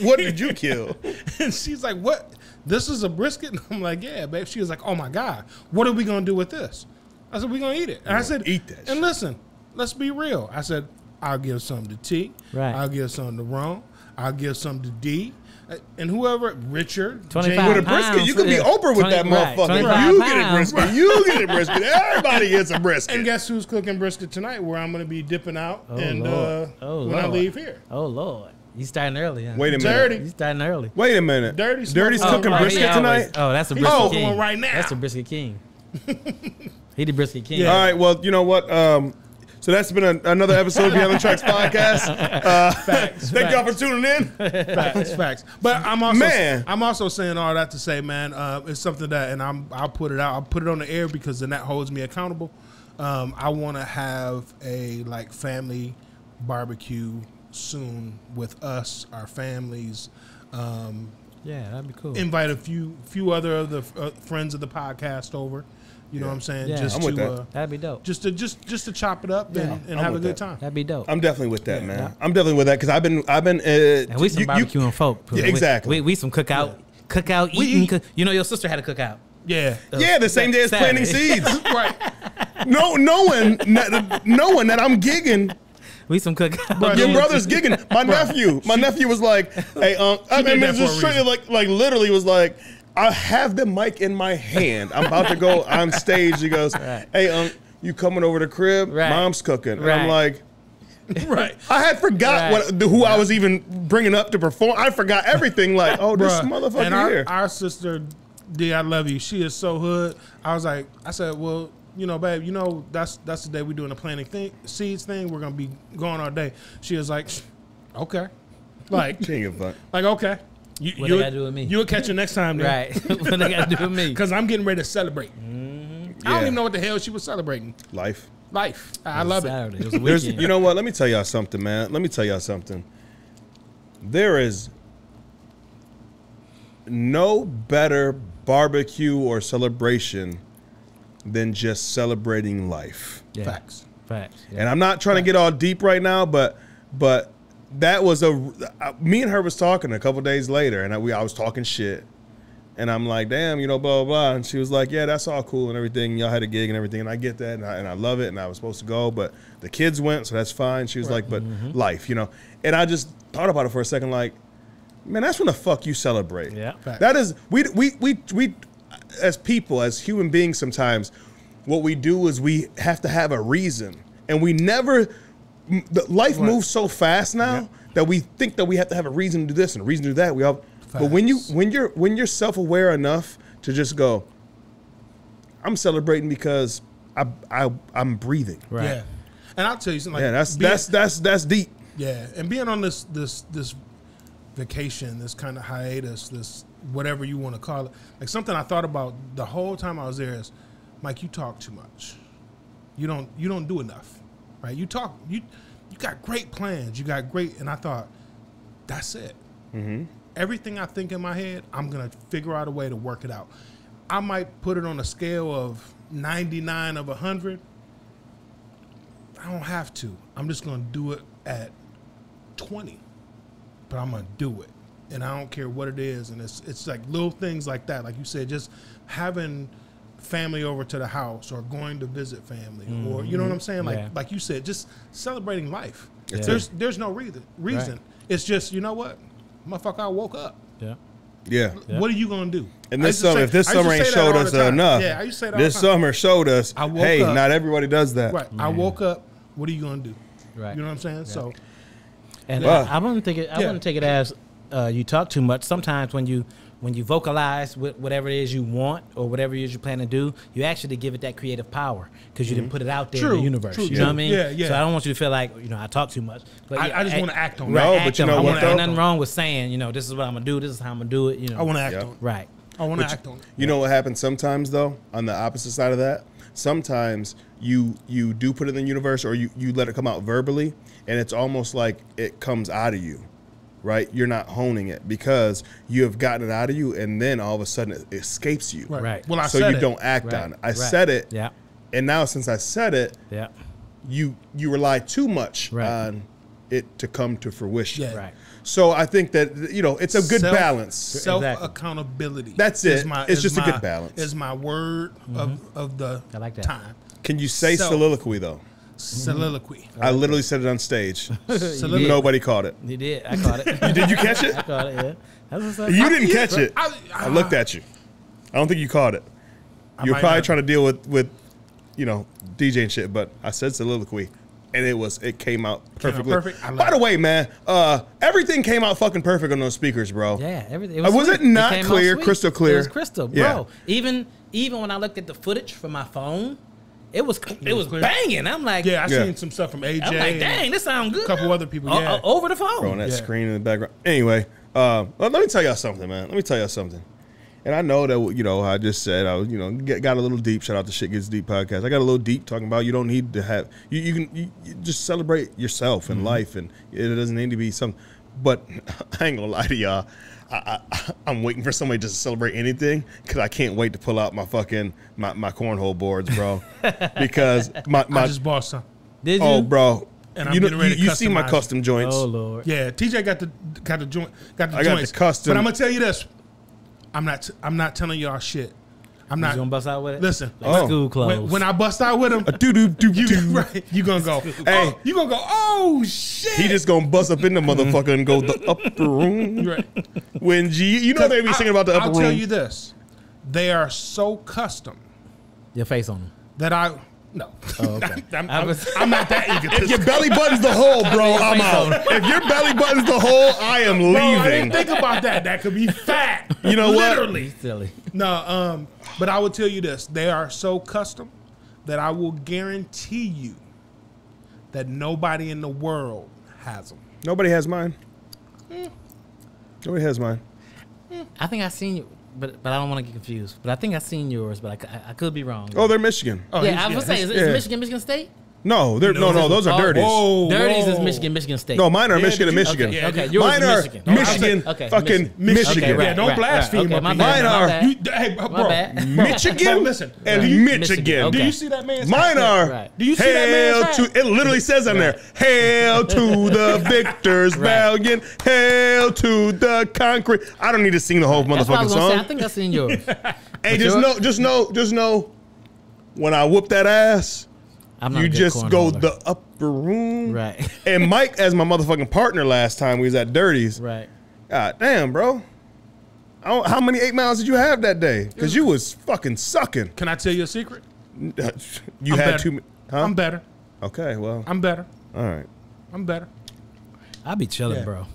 What did you kill? And she's like, what? This is a brisket? And I'm like, yeah, babe. She was like, oh, my God. What are we going to do with this? I said, we're going to eat it. And yeah, I said, eat that. And shit. Listen, let's be real. I said, I'll give some to T. Right. I'll give some to Ron. I'll give some to D. And whoever, Richard, James, with a brisket, you could be Oprah with that motherfucker. Right, you pounds. get a brisket. You get a brisket. Everybody gets a brisket. And guess who's cooking brisket tonight? Where I'm going to be dipping out oh, and uh, oh, when Lord. I leave here. Oh Lord, you starting early? Huh? Wait a minute. Dirty. You starting early? Wait a minute. Dirty. Dirty's oh, cooking oh, brisket always, tonight. Oh, that's a brisket oh, king. Right now. That's a brisket king. He the brisket king. Yeah. All right. Well, you know what? Um, So that's been a, another episode of Beyond the Tracks podcast. Uh, facts, thank y'all for tuning in. Facts, facts. But I'm also, man. I'm also saying all that to say, man, uh, it's something that, and I'm, I'll put it out. I'll put it on the air because then that holds me accountable. Um, I want to have a like family barbecue soon with us, our families. Um, yeah, that'd be cool. Invite a few, few other of the uh, friends of the podcast over. You know yeah. what I'm saying? Yeah. Just I'm to, with that. Uh, That'd be dope. Just to just just to chop it up yeah. and, and have a good that. time. That'd be dope. I'm definitely with that, yeah. man. Yeah. I'm definitely with that because I've been I've been. Uh, and we some you, barbecuing you, folk. Yeah, exactly. We, we we some cookout yeah. cookout we eating. Eat. Cook, you know your sister had a cookout. Yeah. Uh, yeah. The same day as planting seeds. Right. No, knowing knowing that I'm gigging. We some cookout. Bro, your brother's gigging. My nephew. My nephew was like, "Hey, um, I mean, just straight like like literally was like." I have the mic in my hand. I'm about to go on stage. He goes, right. hey, um, you coming over to the crib? Right. Mom's cooking. And right. I'm like, right. I had forgot right. what, who right. I was even bringing up to perform. I forgot everything. Like, oh, this Bruh. motherfucker and our, here. Our sister, D, I love you. She is so hood. I was like, I said, well, you know, babe, you know, that's that's the day we're doing the planting thing, seeds thing. We're going to be going all day. She was like, okay. Like, like, okay. You, what you they got to do with me? You'll catch her next time, dude. Right. What they got to do with me? Because I'm getting ready to celebrate. Mm-hmm. yeah. I don't even know what the hell she was celebrating. Life. Life. I, I love Saturday. It. It was a weekend. You know what? Let me tell y'all something, man. Let me tell y'all something. There is no better barbecue or celebration than just celebrating life. Yeah. Facts. Facts. Yeah. And I'm not trying Facts. to get all deep right now, but but. That was a, me and her was talking a couple days later, and I, we, I was talking shit. And I'm like, damn, you know, blah, blah, blah. And she was like, yeah, that's all cool and everything. Y'all had a gig and everything, and I get that, and I, and I love it, and I was supposed to go, but the kids went, so that's fine. She was right. like, but mm-hmm. life, you know. And I just thought about it for a second, like, man, that's when the fuck you celebrate. Yeah. Fact. That is, we, we, we, we, as people, as human beings sometimes, what we do is we have to have a reason, and we never... The life right. moves so fast now yeah. that we think that we have to have a reason to do this and a reason to do that. We all, but when you when you're when you're self-aware enough to just go, I'm celebrating because I I I'm breathing. Right. Yeah. And I'll tell you something. Like, yeah, that's being, that's that's that's deep. Yeah. And being on this this this vacation, this kind of hiatus, this whatever you want to call it, like something I thought about the whole time I was there is, Mike, you talk too much. You don't you don't do enough. Right, you talk, you, you got great plans, you got great, and I thought, that's it. Mm-hmm. Everything I think in my head, I'm gonna figure out a way to work it out. I might put it on a scale of ninety-nine of a hundred. I don't have to. I'm just gonna do it at twenty, but I'm gonna do it, and I don't care what it is. And it's it's like little things like that, like you said, just having family over to the house or going to visit family mm-hmm. or you know what I'm saying, like yeah. like you said, just celebrating life. Yeah. There's there's no reason reason. Right. It's just, you know what, motherfucker, I woke up. Yeah, yeah. What are you gonna do? And this summer, say, if this summer ain't showed us enough, yeah, I used to say that this summer showed us. I woke hey, up. Not everybody does that. Right. Man. I woke up. What are you gonna do? Right. You know what I'm saying? Yeah. So, and wow. I, I wouldn't think it. I yeah. wouldn't take it as uh, you talk too much. Sometimes when you When you vocalize whatever it is you want or whatever it is you plan to do, you actually give it that creative power because you mm-hmm. didn't put it out there true, in the universe. True, you know true. what I mean? Yeah, yeah. So I don't want you to feel like, you know, I talk too much. But I, yeah, I just want to act on it. Right, no, act but you on, know I what? Ain't nothing wrong with saying, you know, this is what I'm going to do. This is how I'm going to do it. You know, I want to act yeah. on it. Right. I want to act on it. You know what happens sometimes, though, on the opposite side of that? Sometimes you you do put it in the universe or you, you let it come out verbally, and it's almost like it comes out of you. Right, you're not honing it because you have gotten it out of you, and then all of a sudden it escapes you. Right. right. Well, I so said you it. don't act right. on it. I right. said it. Yeah. And now since I said it, yeah, you you rely too much right. on it to come to fruition. Yeah. Right. So I think that, you know, it's a good self, balance. Self exactly. accountability. That's it. My, it's just my, a good balance. Is my word mm-hmm. of of the I like that. time. Can you say self. soliloquy though? Soliloquy. I literally said it on stage. Nobody caught it. You did. I caught it. You, did you catch it? I caught it, yeah. That's what's up. You I, didn't yeah, catch it. I, I, I looked at you. I don't think you caught it. I you were probably have. trying to deal with, with, you know, D J and shit, but I said soliloquy, and it was it came out perfectly. Came out perfect. By the way, man, uh, everything came out fucking perfect on those speakers, bro. Yeah, everything. It was, uh, was it not it clear, crystal clear? It was crystal, bro. Yeah. Even, even when I looked at the footage from my phone, It was it, it was, was banging. I'm like, yeah, I yeah. seen some stuff from A J. I'm like, dang, this sounds good. A couple now. other people, yeah, o over the phone. Bro, on that yeah. screen in the background. Anyway, uh, let me tell y'all something, man. Let me tell y'all something. And I know that, you know, I just said I was, you know, get, got a little deep. Shout out to Shit Gets Deep podcast. I got a little deep talking about you don't need to have you. You can you, you just celebrate yourself and mm-hmm. life, and it doesn't need to be something. But I ain't gonna lie to y'all. I, I, I'm waiting for somebody to celebrate anything because I can't wait to pull out my fucking my, my cornhole boards, bro. Because my, my I just bought some. Did you? Oh, bro. And I'm you know, ready to you, you see my custom joints. Oh Lord. Yeah, T J got the got the joint. Got the I joints. Got the custom. But I'm gonna tell you this. I'm not. I'm not telling y'all shit. I'm not. You gonna bust out with it? Listen. Like oh. School clothes. When, when I bust out with him, do do do do. Right. You gonna go? Hey. Oh, you gonna go? Oh shit! He just gonna bust up in the motherfucker and go the upper room. Right. When G, you know they be singing I, about the upper I'll room. I'll tell you this: they are so custom. Your face on them. That I no. Oh, okay. I'm, I'm, was, I'm not that egotistical. If your belly button's the hole, bro, I'm out. If your belly button's the hole, I am leaving. Bro, I didn't think about that. That could be fat. You know what? Literally. Silly. No, um, but I will tell you this. They are so custom that I will guarantee you that nobody in the world has them. Nobody has mine. Mm. Nobody has mine. Mm. I think I've seen you, but but I don't want to get confused. But I think I've seen yours, but I, I could be wrong. Oh, they're Michigan. Oh, yeah, I was yeah. saying, is, is yeah. Michigan Michigan State? No, they're, no, no, no, those are dirties. Whoa, dirties whoa. is Michigan, Michigan State. No, mine are yeah, Michigan and Michigan. Okay, yeah, okay. Yours mine are Michigan, no, Michigan okay, fucking Michigan. Okay, right, yeah, don't right, blaspheme. Right, okay, mine bad, are, you, hey, bro, Michigan listen, and Michigan. Michigan. Okay. Do you see that man's Mine are, right. do you see that man's to, it literally says on there, hail to the victors, valiant, hail to the concrete. I don't need to sing the whole motherfucking song. I think I've seen yours. Hey, just know, just know, just know, when I whoop that ass, you just go holder. the upper room. Right. And Mike, as my motherfucking partner last time we was at Dirty's. Right. God damn, bro. I don't, how many eight miles did you have that day? Because you was fucking sucking. Can I tell you a secret? You I'm had too many. Huh? I'm better. Okay, well. I'm better. All right. I'm better. I be chilling, yeah. bro.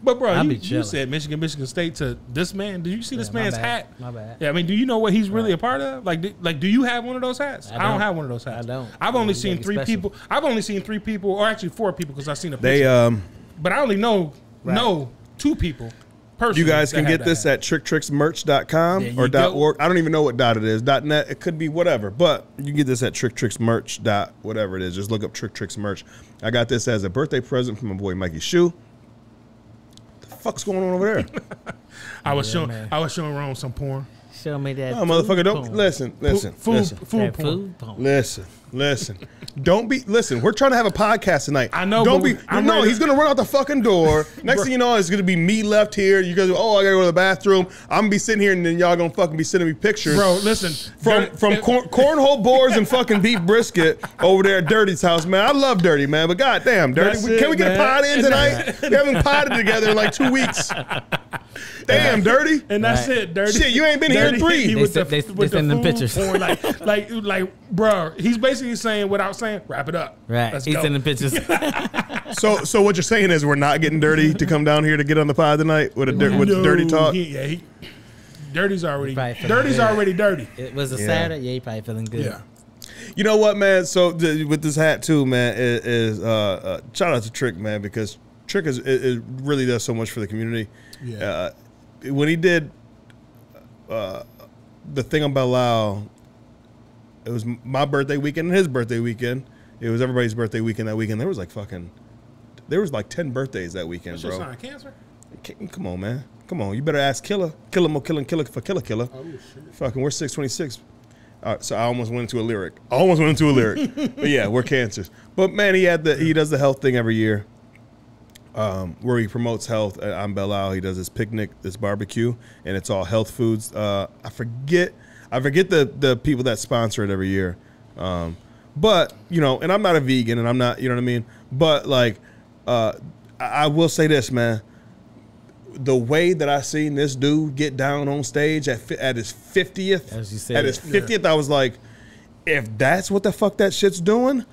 But, bro, you, you said Michigan, Michigan State to this man. Did you see yeah, this man's my hat? My bad. Yeah, I mean, do you know what he's really right. a part of? Like, do, like, do you have one of those hats? I don't, I don't have one of those hats. I don't. I've only yeah, seen three special. people. I've only seen three people, or actually four people, because I've seen a picture. They, um, but I only know, right. know two people personally. You guys can get this hat. at trick tricks merch dot com or dot .org. I don't even know what dot it is. Dot .net. It could be whatever. But you can get this at trick tricks merch dot whatever it is. Just look up Trick Tricks Merch. I got this as a birthday present from my boy Mikey Shoe. Fuck's going on over there? I was yeah, showing, man. I was showing Rome some porn. Show me that. No, motherfucker, don't porn. listen, listen, food, listen, food, food, porn. food porn. Listen, listen. Don't be. Listen, we're trying to have a podcast tonight. I know. Don't be. I know. He's gonna run out the fucking door. Next thing you know, it's gonna be me left here. You guys, oh, I gotta go to the bathroom. I'm gonna be sitting here, and then y'all gonna fucking be sending me pictures. Bro, listen. From from cor cornhole boards and fucking beef brisket over there at Dirty's house, man. I love Dirty, man, but goddamn, Dirty. Can it, we get man. a pod in tonight? We haven't potted together in like two weeks. Damn, Dirty. And that's right. it, Dirty. Shit, you ain't been Dirty. here in three. He they with the, they, with they the send them pictures. Porn, like, like, like, bro, he's basically saying without saying, wrap it up. Right. Let's he's go. sending pictures. so, so what you're saying is we're not getting Dirty to come down here to get on the pod tonight with a dir no, with the Dirty talk? He, yeah, he, Dirty's already, Dirty's good. already dirty. It was a yeah. Saturday. Yeah, he probably feeling good. Yeah. You know what, man? So the, with this hat too, man, is, is uh, uh, shout out to Trick, man, because Trick is it, it really does so much for the community. Yeah. Uh, when he did uh, the thing on Belal, it was my birthday weekend and his birthday weekend. It was everybody's birthday weekend that weekend. There was like fucking, there was like ten birthdays that weekend, bro. That's not a cancer. Come on, man. Come on. You better ask Killer. Killer, Mo, Killer, Killer for Killer, Killer. Oh, shit. Fucking, we're six twenty-six. All right, so I almost went into a lyric. I almost went into a lyric. But yeah, we're cancers. But man, he had the he does the health thing every year. Um, where he promotes health on Belal. He does this picnic, this barbecue, and it's all health foods. Uh, I forget, I forget the the people that sponsor it every year. Um, but you know, and I'm not a vegan, and I'm not, you know what I mean. But like, uh, I, I will say this, man. The way that I seen this dude get down on stage at at his fiftieth, as you say, at his fiftieth, yeah. I was like, if that's what the fuck that shit's doing.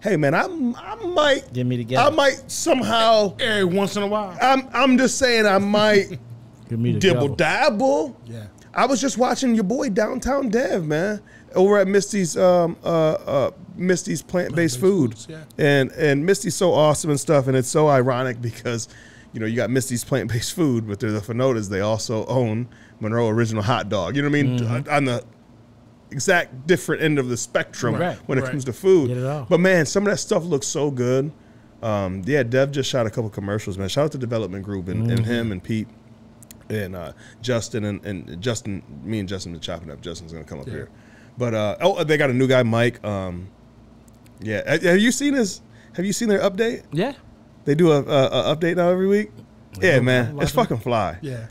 Hey man, I I might get me together. I might somehow every once in a while. I'm I'm just saying I might dibble dabble. Yeah. I was just watching your boy Downtown Dev, man, over at Misty's, um, uh, uh, Misty's plant-based food, foods, yeah. and and Misty's so awesome and stuff, and it's so ironic because, you know, you got Misty's plant-based food, but they're the Finotas. They also own Monroe Original Hot Dog. You know what I mean? Mm-hmm. On the exact different end of the spectrum right, when it right. comes to food. Get it all. But man, some of that stuff looks so good. Um, yeah, Dev just shot a couple commercials, man. Shout out to Development Group and, mm-hmm. and him and Pete. And uh, Justin and, and Justin, me and Justin been chopping up. Justin's gonna come up yeah. here, but uh, oh, they got a new guy, Mike. Um, yeah, have you seen his? Have you seen their update? Yeah, they do a, a, a update now every week. We yeah, man, it's fucking fly. Yeah,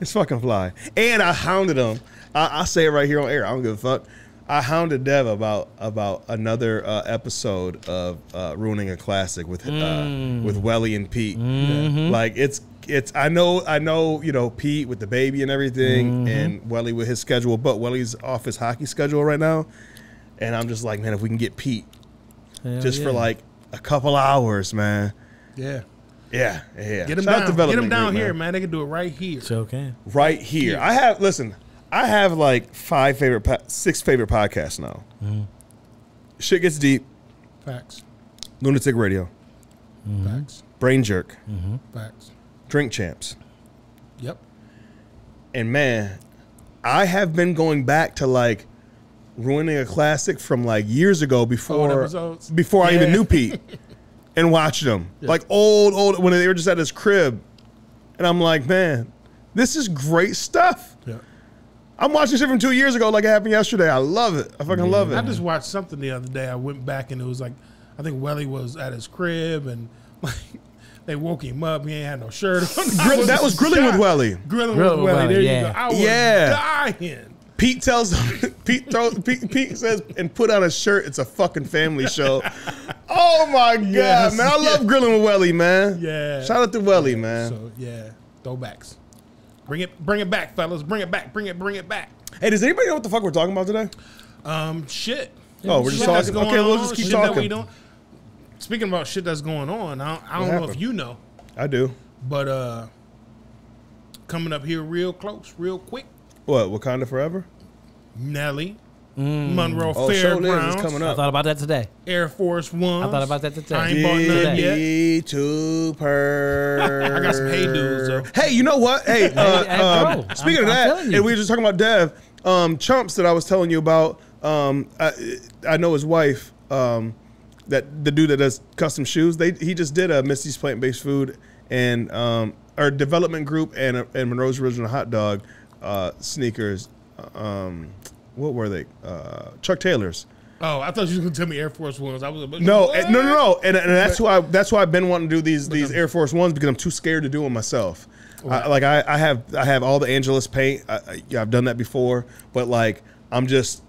it's fucking fly. And I hounded him. I, I say it right here on air. I don't give a fuck. I hounded Dev about about another uh, episode of uh, Ruining a Classic with mm. uh, with Welly and Pete. Mm-hmm. yeah. Like it's. It's I know I know you know Pete with the baby and everything, mm-hmm. and Welly with his schedule, but Welly's off his hockey schedule right now, and I'm just like, man, if we can get Pete Hell just yeah. for like a couple hours, man. Yeah, yeah, yeah. Get him Shout down, get him down group, here, man. man. They can do it right here. So okay, right here. Yeah. I have listen. I have like five favorite, po six favorite podcasts now. Mm-hmm. Shit Gets Deep. Facts. Lunatic Radio. Mm-hmm. Facts. Brain Jerk. Mm-hmm. Facts. Drink Champs. Yep. And man, I have been going back to like Ruining a Classic from like years ago before before yeah. I even knew Pete and watched them. Yeah. Like old, old, when they were just at his crib. And I'm like, man, this is great stuff. Yeah. I'm watching shit from two years ago like it happened yesterday. I love it. I fucking yeah. love it. I just watched something the other day. I went back and it was like, I think Welly was at his crib and like, they woke him up. He ain't had no shirt on. Was that was Grilling shot. with Welly. Grilling Grill with Welly. Welly. There yeah. you go. I was yeah. dying. Pete tells him, Pete, throws, Pete, Pete says, and put on a shirt. It's a fucking family show. Oh, my God, yes. man. I love yeah. Grilling with Welly, man. Yeah. Shout out to Welly, man. So, yeah. Throwbacks. Bring it, bring it back, fellas. Bring it back. Bring it, bring it back. Hey, does anybody know what the fuck we're talking about today? Um, Shit. Oh, we're shit just talking. Okay, on, we'll just keep shit talking. That we don't, Speaking about shit that's going on, I don't, I don't know if you know. I do. But uh, coming up here real close, real quick. What, Wakanda Forever? Nelly. Mm. Monroe oh, Fairgrounds. Coming up. I thought about that today. Air Force One. I thought about that today. I ain't bought none yet. Two per. I got some hey dudes, though. Hey, you know what? Hey, uh, uh, um, speaking I'm, of that, and we were just talking about Dev, um, Chumps that I was telling you about, um, I, I know his wife, um, that the dude that does custom shoes, they he just did a Misty's Plant Based Food and um, our Development Group and uh, and Monroe's Original Hot Dog uh, sneakers. Um, what were they? Uh, Chuck Taylor's. Oh, I thought you were gonna tell me Air Force Ones. I was like, no, and, no, no, no, and, and that's why I, that's why I've been wanting to do these these Air Force Ones because I'm too scared to do them myself. Right. I, like I, I have I have all the Angelus paint. I, I, yeah, I've done that before, but like I'm just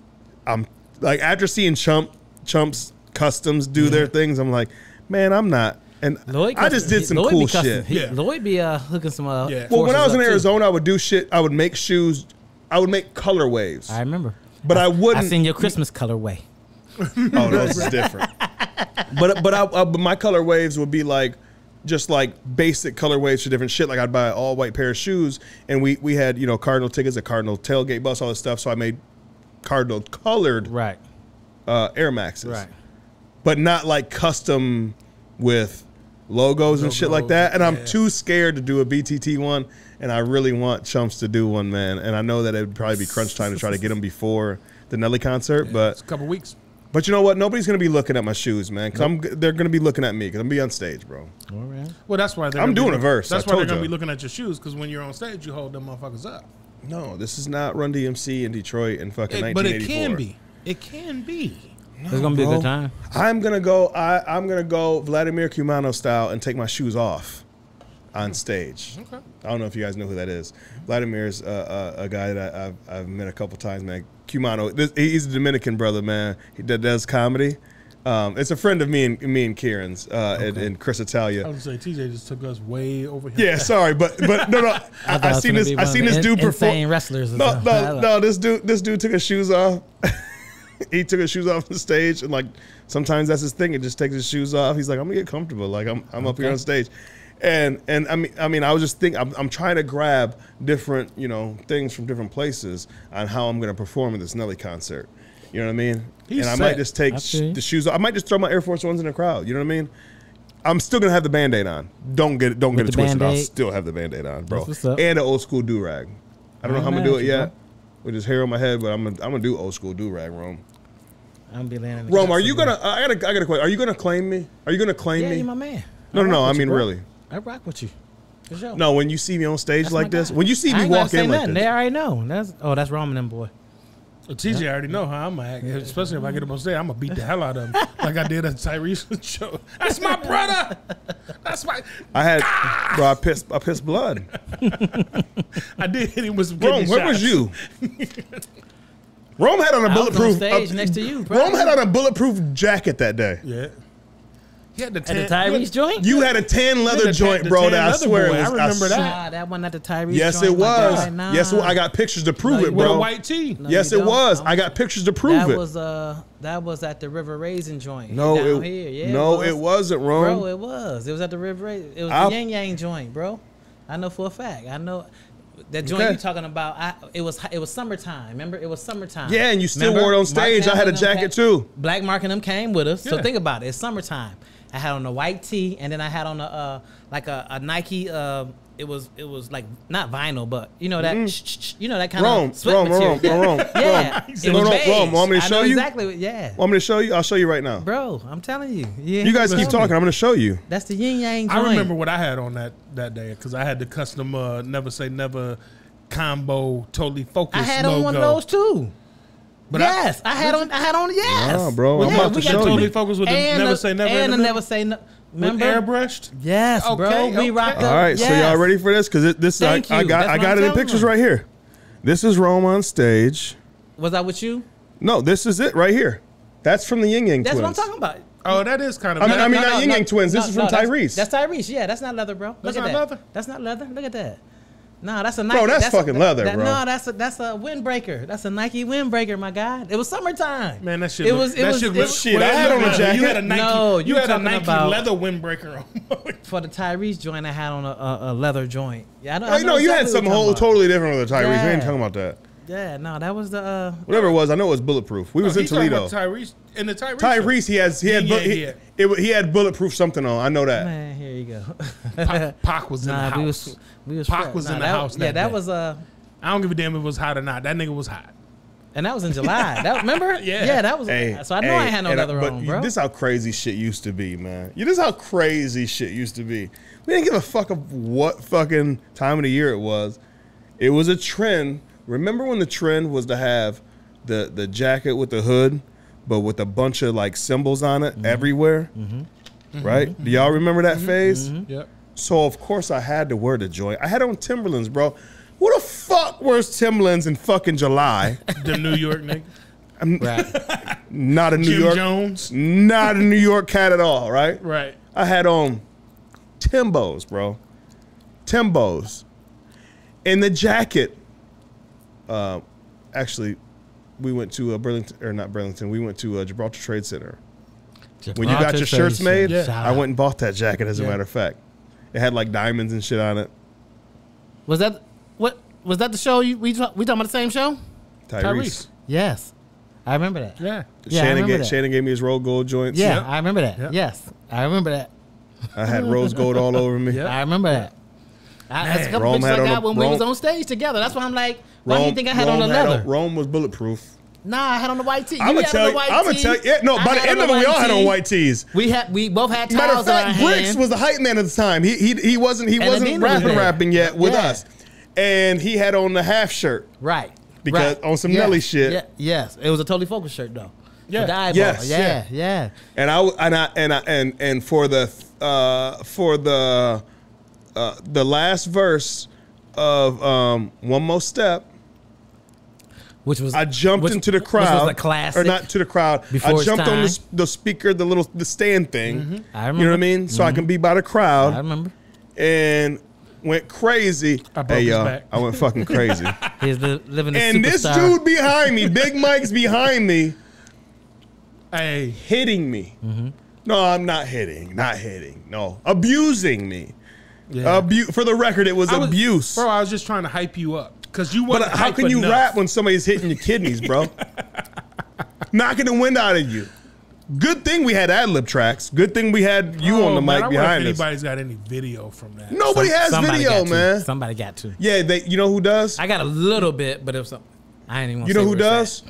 I'm like after seeing Chump Chumps. Customs do yeah. their things. I'm like, man, I'm not. And Lloyd I just custom, did some Lloyd cool shit. He, yeah. Lloyd be uh, hooking some up. Uh, yeah. Well, when I was in Arizona, too. I would do shit. I would make shoes. I would make color waves. I remember. But I, I wouldn't. I seen your Christmas colorway. Oh, no, this is different. But but I, I, my color waves would be like just like basic color waves for different shit. Like I'd buy an all white pair of shoes, and we we had you know Cardinal tickets, a Cardinal tailgate bus, all this stuff. So I made Cardinal colored right uh, Air Maxes. Right. But not like custom with logos and Logo, shit like that. And yeah. I'm too scared to do a B T T one. And I really want Chumps to do one, man. And I know that it would probably be crunch time to try to get them before the Nelly concert. Yeah, but it's a couple weeks. But you know what? Nobody's going to be looking at my shoes, man. Cause nope. I'm, they're going to be looking at me because I'm going to be on stage, bro. All right. Well, that's why they're I'm doing be, a verse. That's I why they're going to be looking at your shoes because when you're on stage, you hold them motherfuckers up. No, this is not Run D M C in Detroit in fucking it, nineteen eighty-four. But it can be. It can be. No, it's gonna bro. be a good time. I'm gonna go. I, I'm gonna go Vladimir Cumano style and take my shoes off on stage. Okay. I don't know if you guys know who that is. Vladimir's uh, uh, a guy that I, I've, I've met a couple times, man. Cumano. This, he's a Dominican brother, man. He that does comedy. Um, it's a friend of me and me and Kieran's uh, okay. and, and Chris Italia. I was gonna say T J just took us way over here. Yeah, sorry, but but no, no. I, I, I seen this. I seen this dude perform. Wrestlers. No, no, no. This dude. This dude took his shoes off. He took his shoes off the stage, and like sometimes that's his thing. It just takes his shoes off. He's like, I'm gonna get comfortable. Like I'm, I'm okay. up here on stage, And and I mean, I mean, I was just thinking, I'm, I'm trying to grab different, you know, things from different places on how I'm going to perform at this Nelly concert. You know what I mean? He's and I set. might just take sh the shoes off. I might just throw my Air Force Ones in the crowd. You know what I mean? I'm still going to have the Band-Aid on. Don't get it, don't With get it twisted. I'll still have the Band-Aid on, bro. And an old school do-rag. I don't I know how I'm going to do it yet. Bro. With his hair on my head, but I'm going I'm to do old school do-rag, Rome. I'm be landing. Rome, are you going to, I got I got a question. Are you going to claim me? Are you going to claim yeah, me? Yeah, you're my man. No, no, no, I mean, you, really. I rock with you. Sure. No, when you see me on stage that's like this, when you see me walk in like this. They already know. That's, oh, that's Ramen and boy. Well, T J yeah. already know how I'm going to act. Especially if I get him on stage, I'm going to beat the hell out of him. Like I did at Tyrese's show. That's my brother. That's my. I had, ah! bro, I pissed, I pissed blood. I did hit him with some Rome, where shots. was you? Rome had on a I bulletproof. On stage uh, next to you. Probably. Rome had on a bulletproof jacket that day. Yeah. He had the tan, at the Tyrese you joint? You had a tan leather a joint, tan, bro, that I swear boy. it was. I remember I that. That one at the Tyrese yes, joint. It like that. Yes, it was. Yes, I got pictures to prove no, it, bro. With a white tee. No, yes, it don't. was. I got pictures to prove that it. That was uh, that was at the River Raisin joint. No, down it, here. Yeah, no it, was. it wasn't, Rome. Bro, it was. It was at the River Raisin. It was I, the Yang Yang joint, bro. I know for a fact. I know. That joint okay. you talking about, I, it was it was summertime. Remember, it was summertime. Yeah, and you still remember? wore it on stage. I had a jacket too. Black Mark and them came with us. Yeah. So think about it. It's summertime. I had on a white tee, and then I had on a uh, like a, a Nike. Uh, it was it was like not vinyl, but you know that mm -hmm. you know that kind of sweat Rome, material. Rome, Rome, yeah, it was beige. Rome, want me to show you? Exactly. Yeah. Want me to show you? I'll show you right now, bro. I'm telling you. Yeah. You guys keep talking. I'm gonna show you. That's the Yin Yang joint. I remember what I had on that that day because I had the custom uh, Never Say Never combo Totally Focused. I had logo. on one of those too. But yes, I, I had on. I had on. Yes, nah, bro. Well, I'm yeah, about to show Totally you. Focused with and the Never Say Never and the Never Say Never. Remember? Airbrushed? Yes, okay, bro. We okay. rocked up. All right, yes. so y'all ready for this? Because this, I, I got, I got it in pictures them. right here. This is Rome on stage. Was I with you? No, this is it right here. That's from the Yin Yang Twins. That's what I'm talking about. Oh, that is kind of. I mean, I mean no, not no, Yin Yang no, Twins. No, this is from no, Tyrese. That's, that's Tyrese. Yeah, that's not leather, bro. Look that's at not that. leather. That's not leather. Look at that. No, that's a Nike. Bro, that's, that's fucking a, leather, that, bro. No, that's a, that's a windbreaker. That's a Nike windbreaker, my God. It was summertime. Man, that shit it was, look, it that was, shit, was, shit well, I had on a jacket. You had a Nike, no, you, you had a Nike about, leather windbreaker on. For the Tyrese joint, I had on a, a, a leather joint. Yeah, I don't I I know. know you had something whole, totally different with the Tyrese. Yeah. We ain't talking about that. Yeah, no, that was the... Uh, Whatever it was, I know it was bulletproof. We no, was in Toledo. Tyrese, in the Tyrese. Tyrese, he, has, he, had, yeah, he, yeah. It, he had bulletproof something on. I know that. Man, here you go. Pac, Pac was in nah, the house. We was, we was Pac was nah, in the that, house. That yeah, day. that was... Uh, I don't give a damn if it was hot or not. That nigga was hot. And that was in July. That, remember? Yeah. Yeah, that was... Hey, so I know hey, I had no leather on, you, bro. This is how crazy shit used to be, man. Yeah, this is how crazy shit used to be. We didn't give a fuck of what fucking time of the year it was. It was a trend... Remember when the trend was to have the, the jacket with the hood, but with a bunch of like symbols on it mm-hmm. everywhere, mm-hmm. right? Mm-hmm. Do y'all remember that mm-hmm. phase? Mm-hmm. Yep. So of course I had to wear the joint. I had on Timberlands, bro. Who the fuck wears Timberlands in fucking July? The New York nigga. I'm right. Not a New Jim York. Jones. Not a New York cat at all, right? Right. I had on Timbos, bro. Timbos. And the jacket. Uh, actually, we went to uh, Burlington, or not Burlington, we went to uh, Gibraltar Trade Center. Gibraltar when you got your shirts made, yeah. I went and bought that jacket, as yeah. a matter of fact. It had like diamonds and shit on it. Was that what? Was that the show? You, we, we talking about the same show? Tyrese. Tyrese. Yes. I remember that. Yeah. yeah Shannon, I remember gave, that. Shannon gave me his rose gold joints. Yeah, yep. I remember that. Yep. Yes. I remember that. I had rose gold all over me. Yep. I remember that. I, that's a couple Rome pictures I got when Rome, we was on stage together. That's why I'm like, why Rome, do you think I had Rome on the leather? On, Rome was bulletproof. Nah, I had on the white tee. You I'm gonna tell you. I'm gonna tell you. Yeah, no, I by the end of it, we all had on white tees. We had, we both had towels. Matter of fact, Bricks was the hype man at the time. He he he wasn't he and wasn't rapping rapping yet with yeah. us, and he had on the half shirt. Right. Because right. on some yeah. Nelly shit. Yeah. Yes, it was a Totally Focused shirt though. Yeah. Yes. Yeah. Yeah. yeah. And I and I and I and and for the uh for the. Uh, the last verse of um, One More Step, which was I jumped which, into the crowd, which was a classic, or not to the crowd. I jumped on the, the speaker, the little the stand thing. Mm-hmm. I remember. You know what I mean? Mm-hmm. So I can be by the crowd. I remember. And went crazy. I broke hey y'all, I went fucking crazy. He's the, living the and superstar. This dude behind me, Big Mike's behind me, hey, hitting me. Mm-hmm. No, I'm not hitting. Not hitting. No, abusing me. Yeah. Abu for the record, it was, was abuse. Bro, I was just trying to hype you up. Because you weren't. But how can you enough. rap when somebody's hitting your kidneys, bro? Knocking the wind out of you. Good thing we had ad-lib tracks. Good thing we had you oh, on the man, mic I behind us. If anybody's got any video from that. Nobody Some, has video, man. To. Somebody got to. Yeah, they, you know who does? I got a little bit, but if some, I ain't even want to. You know who does?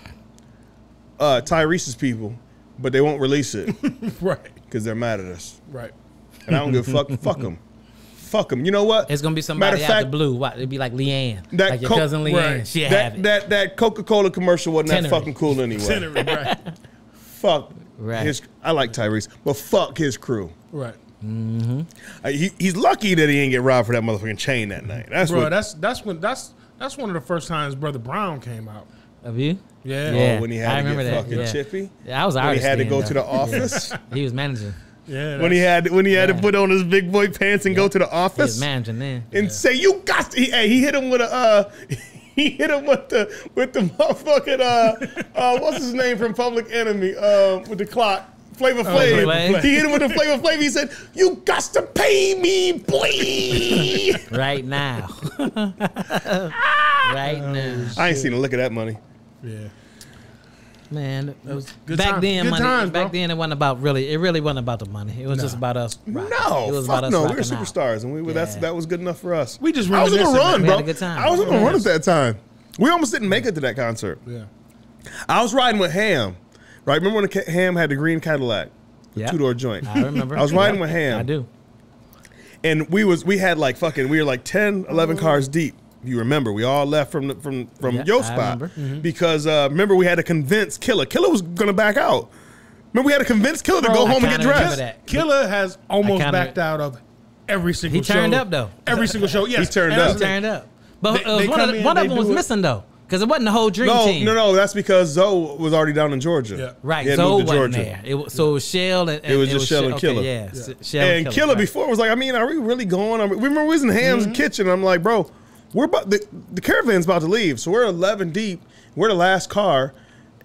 Uh, Tyrese's people, but they won't release it. Right. Because they're mad at us. Right. And I don't give a fuck. Fuck them. Fuck them. You know what? It's going to be somebody out of the blue. What? It'd be like Leanne. That like your cousin Leanne. Right. She that, that, that Coca-Cola commercial wasn't Tenery. that fucking cool anyway. Tenery, right. Fuck. Right. His, I like Tyrese, but fuck his crew. Right. Mm-hmm. uh, he, he's lucky that he didn't get robbed for that motherfucking chain that night. That's bro. What, that's that's when that's that's one of the first times Brother Brown came out. Of you? Yeah. yeah. Oh, when he had I to get that. fucking yeah. chippy. Yeah, I was. When he had to go though. to the office. He was managing. Yeah. When he had when he had yeah. to put on his big boy pants and yeah. go to the office. He was managing then. And yeah. say you got to. He, hey, he hit him with a. Uh, He hit him with the with the motherfucking uh, uh what's his name from Public Enemy uh with the clock Flavor Flav. Oh, he hit him with the Flavor Flav. He said, "You got to pay me, please, right now, right oh, now." Shit. I ain't seen a look at that money. Yeah, man. It was good back time. then. Good money. Times, back bro. then, it wasn't about really. It really wasn't about the money. It was nah. just about us. Rocking. No, it was fuck about no. us we were superstars, out. and we were, yeah. that's that was good enough for us. We just I was on the run, bro. I was on the run at that time. We almost didn't make it to that concert. Yeah, I was riding with Ham. Right, remember when the Ham had the green Cadillac, the yep. two door joint? I remember. I was riding yep. with Ham. I do. And we was we had like fucking we were like ten, eleven cars deep. You remember, we all left from the, from from yeah, your spot mm-hmm. because uh, remember we had to convince Killer. Killer was gonna back out. Remember we had to convince Killer to go home and get dressed. Killer has almost backed out of every single show. He turned up though. Every single show. Yes, he turned up. He turned up. But they, uh, they one, of the, in, one of them was it. missing though. Because it wasn't the whole dream no, team. No, no, no. That's because Zoe was already down in Georgia. Yeah. Right, Zoe wasn't Georgia. there. It was, so it was Shell and, and it was just it was Shell and Killer. Okay, yeah, yeah. Shell and, and Killer right. before was like, I mean, are we really going? I mean, remember we was in Ham's mm-hmm. kitchen. And I'm like, bro, we're about the, the caravan's about to leave, so we're eleven deep. We're the last car,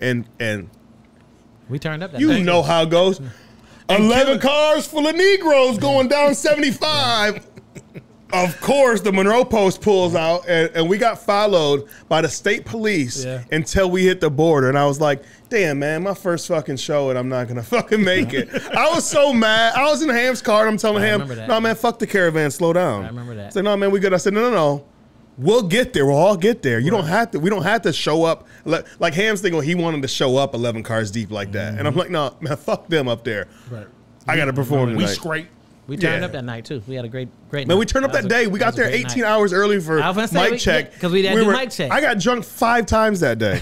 and and we turned up. That you day. know how it goes. And eleven Killer. cars full of Negroes going down seventy-five. Of course, the Monroe Post pulls out, and, and we got followed by the state police yeah. until we hit the border. And I was like, damn, man, my first fucking show, and I'm not going to fucking make it. I was so mad. I was in Ham's car, and I'm telling I Ham, no, nah, man, fuck the caravan. Slow down. I remember that. I said, no, nah, man, we good. I said, no, no, no. We'll get there. We'll all get there. You right. don't have to. We don't have to show up. Like Ham's thinking, well, he wanted to show up eleven cars deep like that. Mm-hmm. And I'm like, no, nah, man, fuck them up there. Right. I got to perform tonight. We scrape. We turned yeah. up that night too. We had a great, great. Man, night. we turned up that, that day. A, we got there eighteen night. hours early for mic we, check because we didn't we do were, mic check. I got drunk five times that day.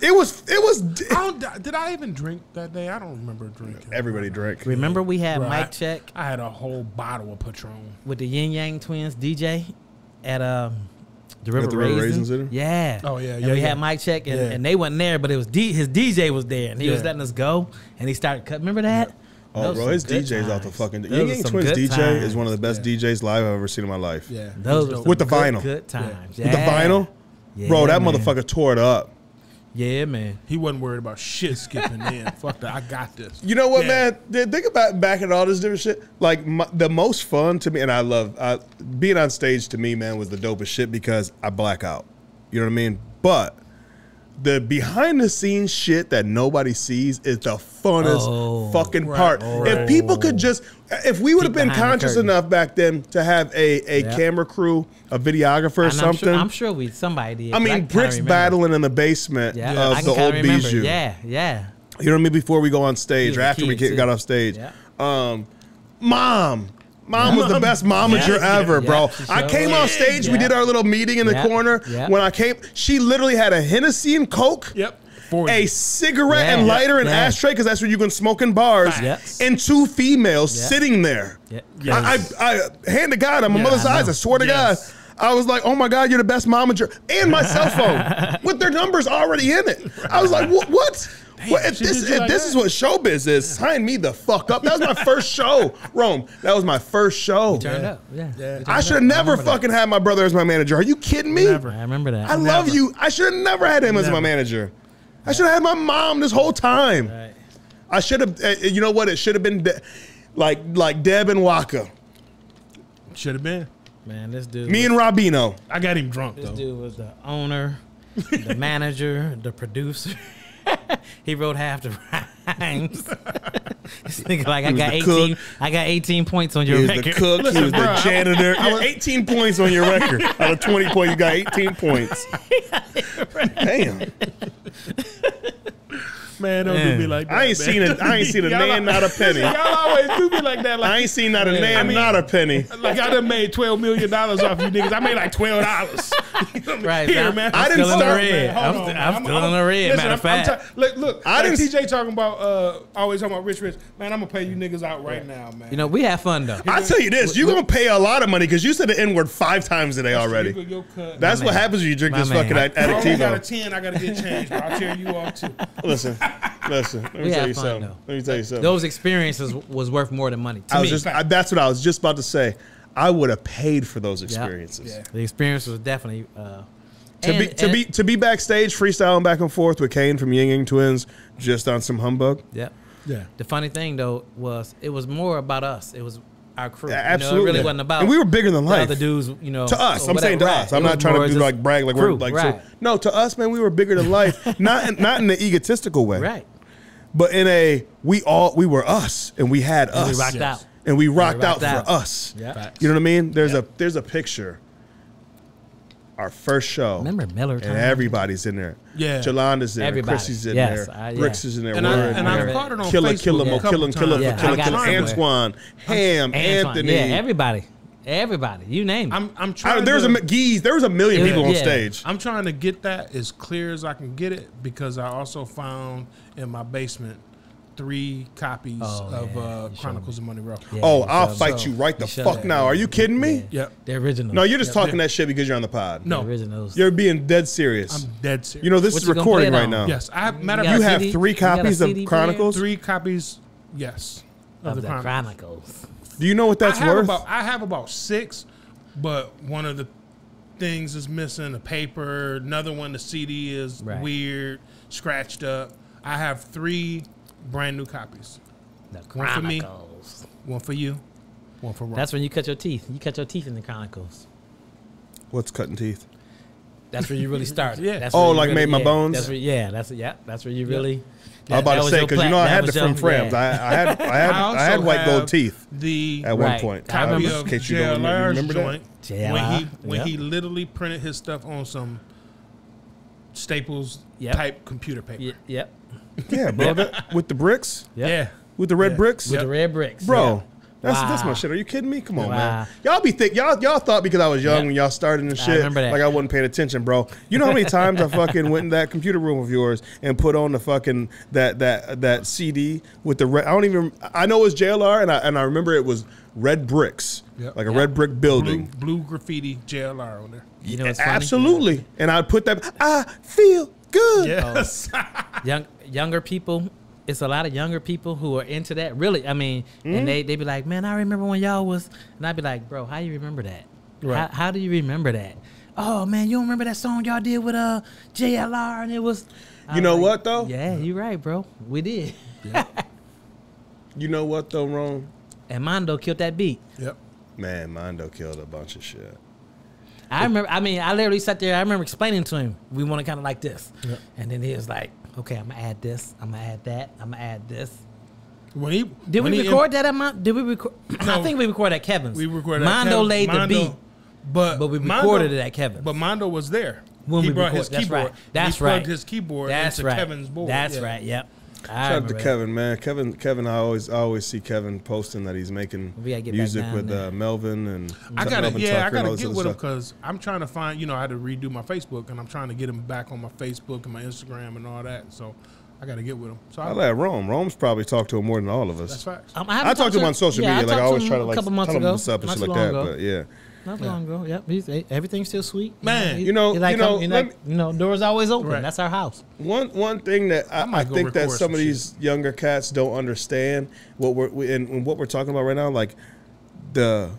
it was, it was. I don't, did I even drink that day? I don't remember drinking. Everybody drank. Remember we had right. mic check. I had a whole bottle of Patron with the Yin Yang Twins D J at um the River, at the River Raisins. Raisins yeah. Oh yeah. And yeah. We yeah. had mic check and, yeah. and they weren't there, but it was D, his D J was there and he yeah. was letting us go and he started cutting. Remember that. Yeah. Oh, bro, his D J's out the fucking... Yin Yang Twins D J is one of the best D Js live I've ever seen in my life. Yeah. Those with the vinyl. Good times. With the vinyl? Bro, that motherfucker tore it up. Yeah, man. He wasn't worried about shit skipping in. Fuck that. I got this. You know what, man? Think about back at all this different shit. Like, my, the most fun to me, and I love... I, being on stage to me, man, was the dopest shit because I black out. You know what I mean? But... the behind-the-scenes shit that nobody sees is the funnest oh, fucking right, part. Right. If people could just, if we would have been conscious enough back then to have a, a yep. camera crew, a videographer or and something. I'm sure, sure we somebody did. I mean, I Brick's battling in the basement yep. of I the old remember. Bijou. Yeah, yeah. You know what I mean? Before we go on stage or after we get, got off stage. Yep. Um, Mom. Mom was the best momager yeah, ever, yeah, bro. Yeah, I came off stage. Yeah. We did our little meeting in the yeah, corner. Yeah. When I came, she literally had a Hennessy and Coke, yep. a cigarette yeah, and lighter yeah, and yeah. ashtray, because that's what you can smoke in bars, yes. and two females yeah. sitting there. Yeah. Yes. I, I, I, hand to God, I'm a yeah, mother's eyes. I swear to yes. God. I was like, oh my God, you're the best momager. And my cell phone with their numbers already in it. I was like, what? what? Damn, well, if this, if like this is what showbiz is, sign me the fuck up. That was my first show, Rome. That was my first show. You turned yeah. up, yeah. yeah I should have never fucking that. had my brother as my manager. Are you kidding me? Never. I remember that. I never. love you. I should have never had him never. as my manager. Yeah. I should have had my mom this whole time. Right. I should have. Uh, you know what? It should have been de like like Deb and Waka. Should have been. Man, this dude. Me and Robino. I got him drunk, this though. This dude was the owner, the manager, the producer. He wrote half the rhymes. This nigga like, I got eighteen. Cook. I got eighteen points on your he record. He was the cook. Listen, he was bro, the janitor. I was eighteen points on your record. Out of twenty points, you got eighteen points. Damn. Man, don't man. do me like that. I ain't man. seen a, I ain't seen a nan, not a penny. Y'all always do me like that. Like, I ain't seen not a man. nan, I mean, not a penny. Like I done made twelve million dollars off you niggas. I made like twelve dollars. Right, here, I'm, man. I'm I didn't still start. In the red. I'm, st I'm, I'm still in the red. Listen, matter of fact, look, look. I like didn't. T J talking about uh, always talking about rich, rich. Man, I'm gonna pay you niggas out right yeah. now, man. You know we have fun though. I tell you this, you're gonna pay a lot of money because you said the N word five times today already. That's what happens when you drink this fucking Addictivo. I got a ten. I gotta get changed. I'll tear you off too. Listen. Listen, let me we tell you fun, something. Though. Let me tell you something. Those experiences was worth more than money. To I was me. Just, I, that's what I was just about to say. I would have paid for those experiences. Yep. Yeah. The experience was definitely uh, to and, be to be to be backstage freestyling back and forth with Kane from Ying Yang Twins, just on some humbug. Yeah, yeah. The funny thing though was it was more about us. It was our crew. Yeah, absolutely, you know, it really wasn't about. And we were bigger than life. The other dudes, you know, to us. I'm whatever. saying to right. us. I'm it not trying to do like brag like crew, we're like. Right. So, no, to us, man, we were bigger than life. Not in, not in the egotistical way. Right. But in a, we all, we were us, and we had us. And we rocked yes. out. And we rocked, and we rocked out, out for us. Yep. You know what I mean? There's yep. a there's a picture. Our first show. Remember Miller Time? And everybody's in there. Yeah. Jolanda's in there. Chrissy's in yes, there. I, yeah. Bricks is in there. And, I, and in I've there. caught it on Killer, Facebook. Killer, yeah. Killer, yeah. Killer, yeah. Killer, Killer, Killer, Antoine, Ham, Antoine, Anthony. Yeah, everybody. Everybody. You name it. I'm, I'm trying I, there's to, a, geez, there was a million was, people on yeah. stage. I'm trying to get that as clear as I can get it because I also found in my basement three copies oh, of yeah. uh, Chronicles of Money Row. Yeah, oh, I'll fight so. you right the you fuck now. Are you kidding me? Yeah. Yep. The original. No, you're just yep. talking that shit because you're on the pod. No. The originals. You're being dead serious. I'm dead serious. You know, this what is recording right now. Yes. I have, matter you, you have three copies of Chronicles? Player? Three copies, yes. Of, of the, the Chronicles. Chronicles. Do you know what that's I worth? About, I have about six, but one of the things is missing, a paper, another one, the C D is right. weird, scratched up. I have three brand new copies. The Chronicles. One for me, one for you, one for Ron. That's when you cut your teeth. You cut your teeth in the Chronicles. What's cutting teeth? That's where you really started. Yeah. That's oh, like really, made my yeah, bones? That's where, yeah, that's, yeah, that's where you really... Yeah. That, I was about to say, because you know I had the from Frims. I, I had, I had, I I had white gold teeth the, at one right. point. Copy I was, of in case you don't remember joint, that. When, he, when yep. he literally printed his stuff on some Staples yep. type computer paper. Yep. yep. Yeah, bro. That, with the bricks? Yep. Yeah. With the red yeah. bricks? With yep. the red bricks. Bro. Yeah. That's, wow. that's my shit. Are you kidding me? Come on, wow. man. Y'all be thick. Y'all y'all thought because I was young yep. when y'all started and shit, I like I wasn't paying attention, bro. You know how many times I fucking went in that computer room of yours and put on the fucking that that that C D with the red. I don't even. I know it was J L R, and I and I remember it was red bricks, yep. like a yep. red brick building. Blue, blue graffiti J L R on there. You know, it's funny? Absolutely. Yeah. And I put that. I feel good. Yes. Oh. young younger people. It's a lot of younger people who are into that. Really, I mean, mm. and they, they be like, man, I remember when y'all was, and I'd be like, bro, how you remember that? Right. How, how do you remember that? Oh, man, you don't remember that song y'all did with uh, J L R and it was. I'm you know like, what, though? Yeah, you're right, bro. We did. Yeah. You know what, though, Ron? And Mondo killed that beat. Yep. Man, Mondo killed a bunch of shit. I remember, I mean, I literally sat there. I remember explaining to him, we want to kind of like this. Yep. And then he was like, okay, I'm gonna add this. I'm gonna add that. I'm gonna add this. When he, did when we record that amount? Did we record? No, I think we recorded at Kevin's. We recorded. Mondo at laid Mondo, the beat, but but we recorded Mondo, it at Kevin's. But Mondo was there when he we brought recorded. his keyboard. That's right. That's right. He plugged his keyboard That's into right. Kevin's board. That's yeah. right. Yep. Shout out to Kevin, man. Kevin, Kevin. I always, I always see Kevin posting that he's making music with uh, Melvin and I gotta, yeah, I gotta get with him because I'm trying to find. You know, I had to redo my Facebook, and I'm trying to get him back on my Facebook and my Instagram and all that. So I gotta get with him. So I let Rome. Rome's probably talked to him more than all of us. That's facts. Um, I, I talked to him on social media. Like I always try to like tell him what's up and shit like that. But yeah. Not long ago, yep. He's, everything's still sweet, man. You know, you know, you know, doors always open. Right. That's our house. One one thing that I, I, I think that some, some of these younger cats don't understand what we're we, and, and what we're talking about right now, like the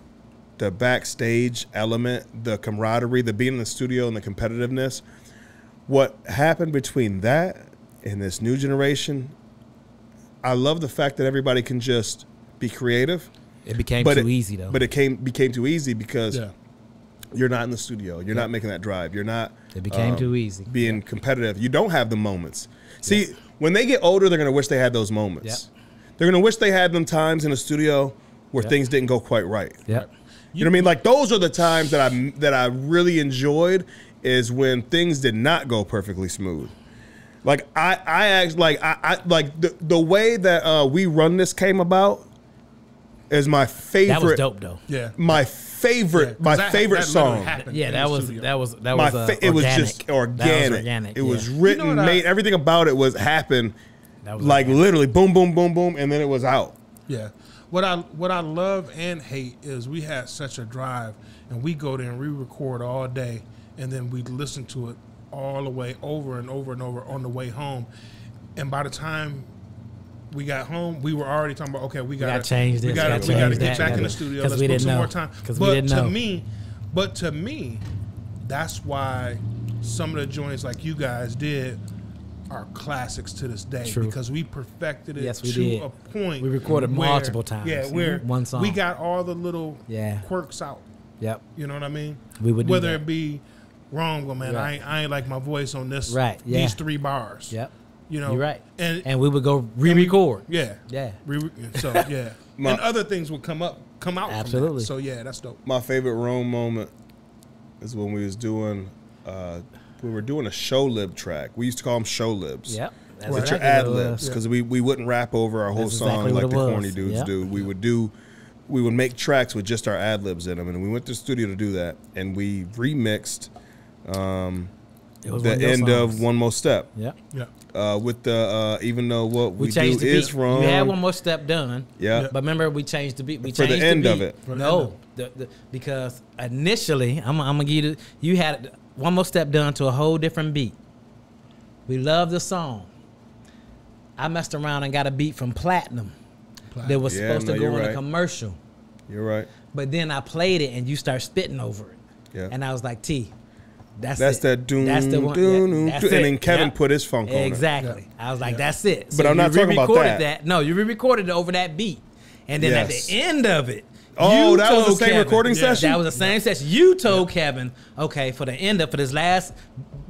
the backstage element, the camaraderie, the being in the studio, and the competitiveness. What happened between that and this new generation? I love the fact that everybody can just be creative. It became but too it, easy though. But it came became too easy because yeah. you're not in the studio. You're yeah. not making that drive. You're not. It became um, too easy. Being yeah. competitive. You don't have the moments. See, yes. when they get older, they're gonna wish they had those moments. Yeah. They're gonna wish they had them times in the studio where yeah. things didn't go quite right. Yeah. You, you know what I mean? Like those are the times that I that I really enjoyed, is when things did not go perfectly smooth. Like I, I actually like I, I like the the way that uh, We Run This came about is my favorite. That was dope though. Yeah. My favorite, yeah, my that, favorite that song. Yeah, that was, that was that was that was it was just organic. Was organic. It yeah. was written, you know made I, everything about it was happened. That was like organic. Literally boom, boom, boom, boom, and then it was out. Yeah. What I what I love and hate is we had such a drive, and we go there and re-record all day, and then we listen to it all the way over and over and over on the way home. And by the time we got home, we were already talking about, okay, we got to change this. We got to get that, back in the studio. Let's put some know. more time. But we didn't to know. me, but to me, that's why some of the joints like you guys did are classics to this day. True. Because we perfected it yes, we to did. a point. We recorded where, multiple times. Yeah, where one song. We got all the little yeah. quirks out. Yep. You know what I mean? We would do Whether that. it be wrong, well, man, right. I, I ain't like my voice on this. Right. Yeah. These three bars. Yep. You know, you're right. And, and we would go re-record. Yeah. Yeah. Re -re so, yeah. my, and other things would come up, come out. Absolutely. So, yeah, that's dope. My favorite Rome moment is when we was doing, uh, we were doing a show lib track. We used to call them show libs. Yep. That's right. Your ad libs. Because yeah. we, we wouldn't rap over our whole that's song exactly like the was. corny dudes yep. do. We would do, we would make tracks with just our ad libs in them. And we went to the studio to do that. And we remixed um, it was the end songs. of One More Step. Yeah. Yeah. Uh, with the uh, even though what we, we do is wrong, we had One More Step done. Yeah, but remember we changed the beat. We for changed the end the beat. of it. For no, the end of it. The, the, because initially I'm, I'm gonna give you you had One More Step done to a whole different beat. We love the song. I messed around and got a beat from Platinum, Platinum. that was yeah, supposed no, to go in right. a commercial. You're right. But then I played it and you start spitting over it. Yeah, and I was like, T. That's, that's it. that doom, that's the one. Doom, yeah, that's and it. then Kevin yep. put his funk on exactly. it. Exactly. I was like, yep. that's it. So but I'm not talking about that. that. No, you re-recorded it over that beat, and then yes. at the end of it, oh, you that told was the same Kevin, recording yeah. session. That was the same yeah. session. You told yeah. Kevin, okay, for the end of for this last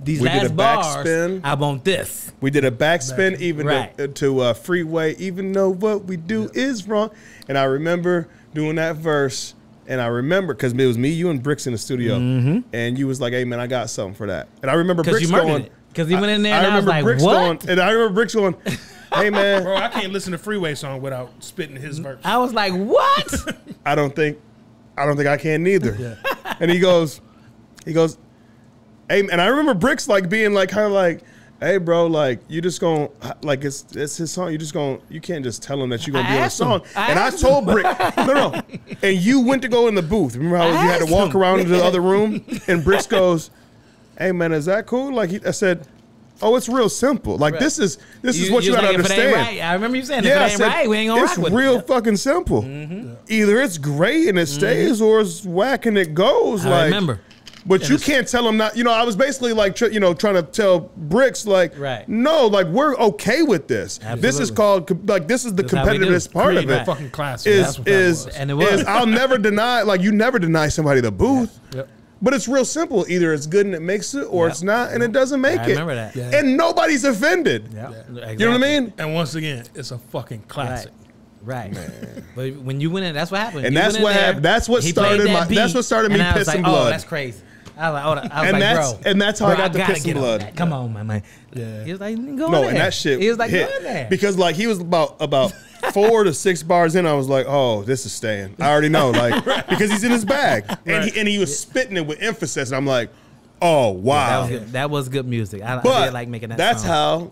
these we last did a bars, backspin. I want this. We did a backspin, backspin. even right. to, to uh, Freeway, even though what we do yeah. is wrong. And I remember doing that verse. And I remember, because it was me, you, and Bricks in the studio. Mm-hmm. And you was like, hey, man, I got something for that. And I remember Bricks going. Because he went in there I, and I, I was like, Bricks what? Going, and I remember Bricks going, hey, man. Bro, I can't listen to Freeway song without spitting his verse. I was like, what? I don't think, I don't think I can either. Yeah. And he goes, he goes, hey, and I remember Bricks like being like, kind of like, hey, bro, like, you just gonna, like, it's it's his song. You just gonna, you can't just tell him that you're gonna I be on a song. I and I told Brick, no, no. And you went to go in the booth. Remember how I you had to walk him. around into the other room? And Brick goes, hey, man, is that cool? Like, he, I said, oh, it's real simple. Like, right. this is this you, is what you, you gotta like, understand. If it ain't right, I remember you saying, yeah, if it ain't said, right, we ain't gonna rock with it. It's real fucking simple. Mm-hmm. yeah. Either it's great and it mm-hmm. stays or it's whack and it goes. I like, remember. But you can't tell them not, you know, I was basically like, you know, trying to tell Bricks, like, right. no, like, we're okay with this. Absolutely. This is called, like, this is the That's competitiveness part Creed, of it. Right. Fucking classic. Is, is, and it was. Is, I'll never deny, like, you never deny somebody the booth. Yes. Yep. But it's real simple. Either it's good and it makes it, or yep. it's not and it doesn't make it. I remember that. Yeah. And nobody's offended. Yep. Yeah. Exactly. You know what I mean? And once again, it's a fucking classic. Right. Right, man. But when you went in, that's what happened. And you that's what there, happened. That's what started that my. Beat, that's what started me pissing like, blood. Oh, that's crazy. I was like, oh, I was and like that's, bro. And that's how bro, I got I the pissing blood. On Come on, my man. Yeah. He was like, go no, there. and that shit. He was like, hit. go in there. Because like he was about about four to six bars in, I was like, oh, this is staying. I already know, like, right. because he's in his bag, right. and he, and he was yeah. spitting it with emphasis, and I'm like, oh wow, yeah, that, was good. that was good music. I, but I did like making that. That's song. how.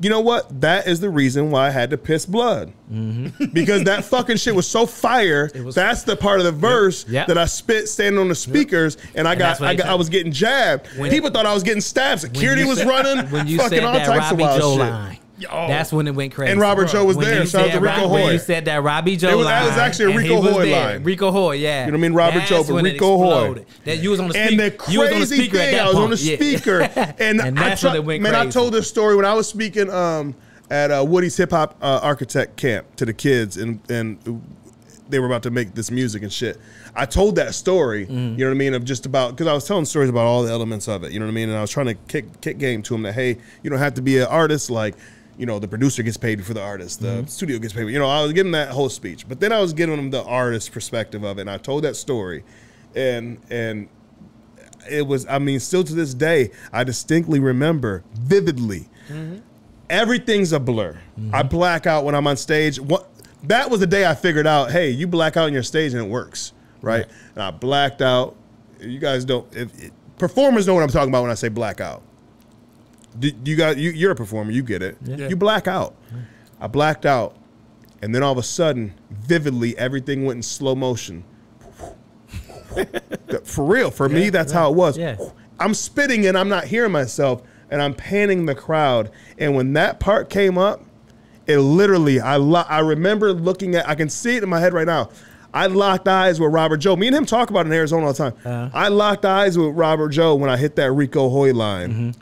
You know what? That is the reason why I had to piss blood. Mm-hmm. Because that fucking shit was so fire. Was that's the part of the verse yep. Yep. that I spit standing on the speakers, yep. and I got, and I, got I was getting jabbed. When People it, thought I was getting stabbed. Security was said, running. When you fucking said all that types Robbie of wild Joe shit. Line, oh. That's when it went crazy. And Robert Bro. Joe was when there. Shout out to Rico Rob, Hoy. When you said that Robbie Joe it was, line. That was actually a Rico Hoy there. line. Rico Hoy, yeah. You know what I mean? Robert that's Joe, but Rico Hoy. That you was on the speaker. And the crazy thing, I was on the speaker. And that's when it went crazy. Man, I told this story when I was speaking um, at uh, Woody's Hip Hop uh, Architect Camp to the kids, and and they were about to make this music and shit. I told that story, mm. you know what I mean, of just about, because I was telling stories about all the elements of it, you know what I mean, and I was trying to kick kick game to him that, hey, you don't have to be an artist, like, you know, the producer gets paid for the artist, the mm-hmm. studio gets paid, you know, I was giving that whole speech, but then I was giving him the artist perspective of it, and I told that story, and, and it was, I mean, still to this day, I distinctly remember vividly, mm-hmm. everything's a blur. Mm-hmm. I black out when I'm on stage. What, that was the day I figured out, hey, you black out on your stage and it works, right? Yeah. And I blacked out. You guys don't, if, if, performers know what I'm talking about when I say blackout. You got, you, you're a performer, you get it. Yeah. You black out. Yeah. I blacked out, and then all of a sudden, vividly, everything went in slow motion. For real, for yeah, me, that's right. how it was. Yeah. I'm spitting and I'm not hearing myself, and I'm panning the crowd. And when that part came up, it literally, I I remember looking at, I can see it in my head right now. I locked eyes with Robert Joe. Me and him talk about it in Arizona all the time. Uh-huh. I locked eyes with Robert Joe when I hit that Rico Hoy line. Mm-hmm.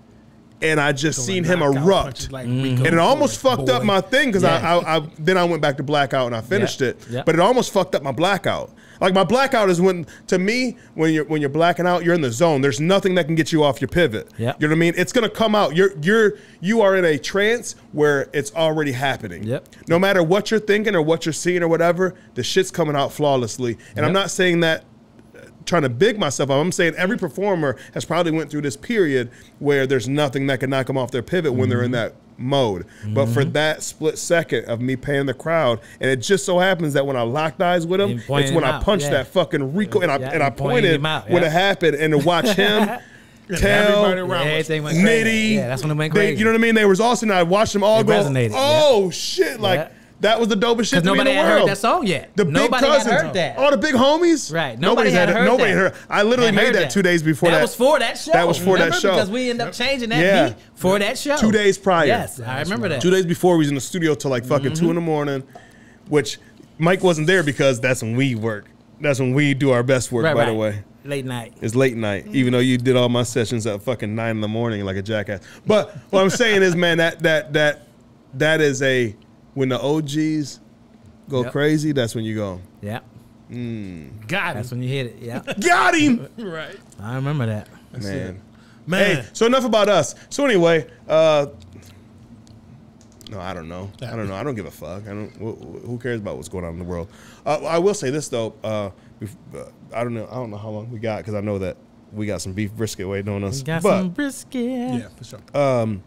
And I just so seen him erupt, like mm. and it almost fucked boy. up my thing because yeah. I, I, I then I went back to blackout and I finished yeah. it, yeah. but it almost fucked up my blackout. Like my blackout is when, to me, when you're when you're blacking out, you're in the zone. There's nothing that can get you off your pivot. Yeah. You know what I mean? It's gonna come out. You're you're you are in a trance where it's already happening. Yep. No matter what you're thinking or what you're seeing or whatever, the shit's coming out flawlessly. And yep. I'm not saying that trying to big myself up. I'm saying every performer has probably went through this period where there's nothing that can knock them off their pivot when mm-hmm. they're in that mode. Mm-hmm. But for that split second of me paying the crowd, and it just so happens that when I locked eyes with him, it's when I punched yeah. that fucking Rico, and I, yeah, and I pointed out, yeah. when it happened, and to watch him tell, Nitty, yeah, that's when it went crazy. They, you know what I mean? They was awesome. I watched them all it go, resonated. oh yeah. shit, like, yeah. that was the dopest shit to me in the world. Nobody had heard that song yet. The nobody big cousins, had heard that. All the big homies. Right. Nobody had, had heard nobody that. Nobody heard. I literally had made that, that two days before that. That was for that show. That was for remember? that show. Because we ended up changing that yeah. beat for that show. Two days prior. Yes, I remember that. Two days before, we was in the studio till like fucking mm-hmm. two in the morning, which Mike wasn't there because that's when we work. That's when we do our best work, right, by right. the way. Late night. It's late night, mm-hmm. even though you did all my sessions at fucking nine in the morning like a jackass. But what I'm saying is, man, that that that that is a... when the O Gs go yep. crazy, that's when you go. Yeah. Mm. Got him. That's when you hit it. Yeah. Got him. Right. I remember that. That's Man. It. Man. Hey, so enough about us. So anyway, uh, no, I don't know. I don't know. I don't give a fuck. I don't. Wh who cares about what's going on in the world? Uh, I will say this though. Uh, I don't know. I don't know how long we got because I know that we got some beef brisket waiting on us. We got but, some brisket. Yeah, for sure. Um,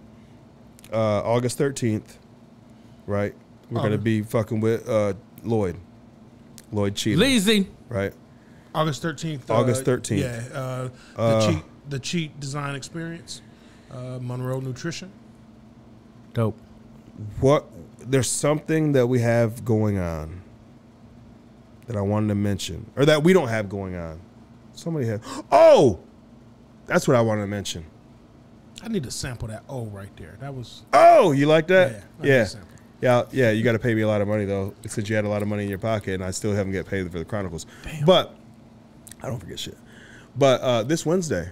uh, August thirteenth. Right, we're oh. gonna be fucking with uh, Lloyd, Lloyd Cheatham. Leezy. Right, August thirteenth. August thirteenth. Yeah, uh, the uh, cheat, the cheat design experience, uh, Monroe Nutrition. Dope. What? There's something that we have going on that I wanted to mention, or that we don't have going on. Somebody had. Oh, that's what I wanted to mention. I need to sample that. Oh, right there. That was. Oh, you like that? Yeah. I yeah. Need to sample. Yeah, yeah, you got to pay me a lot of money, though, since you had a lot of money in your pocket, and I still haven't get paid for the Chronicles. Damn. But I don't forget shit. But uh, this Wednesday,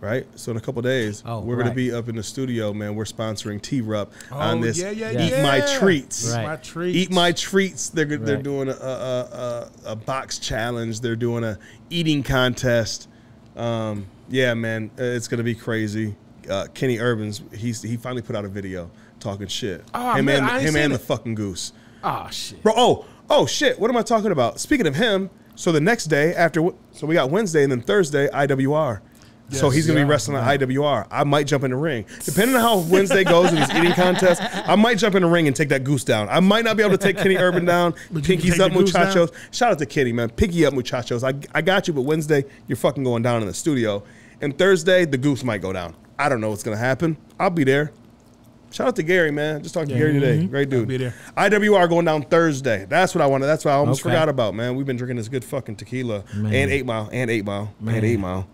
right? So in a couple days, oh, we're right. going to be up in the studio, man. We're sponsoring T-Rup oh, on this yeah, yeah, yeah. Eat yeah. My Treats. Right. My treats. Eat My Treats. They're, they're right. doing a, a, a, a box challenge. They're doing a eating contest. Um, yeah, man, it's going to be crazy. Uh, Kenny Urbans, he's, he finally put out a video. Talking shit. Oh, him man, and, him and the fucking goose. Oh, shit. Bro, oh, oh, shit. What am I talking about? Speaking of him, so the next day after, so we got Wednesday and then Thursday, I W R. Yes, so he's going to yeah, be wrestling yeah. at I W R. I might jump in the ring. Depending on how Wednesday goes in his eating contest, I might jump in the ring and take that goose down. I might not be able to take Kenny Urban down. Pinkies up, muchachos. Shout out to Kenny, man. Pinky up, muchachos. I, I got you, but Wednesday, you're fucking going down in the studio. And Thursday, the goose might go down. I don't know what's going to happen. I'll be there. Shout out to Gary, man. Just talked yeah, to Gary today. Mm-hmm. Great dude. Be there. I W R going down Thursday. That's what I wanted. That's what I almost okay. forgot about, man. We've been drinking this good fucking tequila man. and eight mile and eight mile man. and eight mile,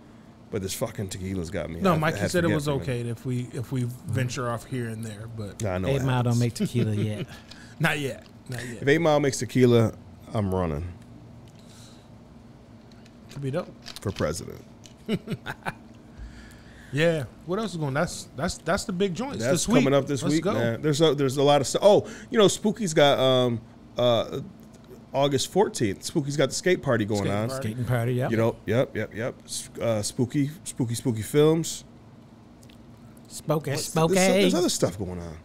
but this fucking tequila's got me. No, I, Mikey I said it was okay man. if we if we venture off here and there, but nah, I know eight mile happens. don't make tequila yet. Not yet. Not yet. If eight mile makes tequila, I'm running. Could be dope for president. Yeah, what else is going on? That's that's that's the big joints. That's this week. coming up this Let's week. Go. Man. There's a, there's a lot of stuff. Oh, you know, Spooky's got um uh August fourteenth. Spooky's got the skate party going Skating on. Party. Skating party, yeah. You know, yep, yep, yep. Uh, spooky, spooky, spooky films. Spooky, spooky. There's, there's other stuff going on.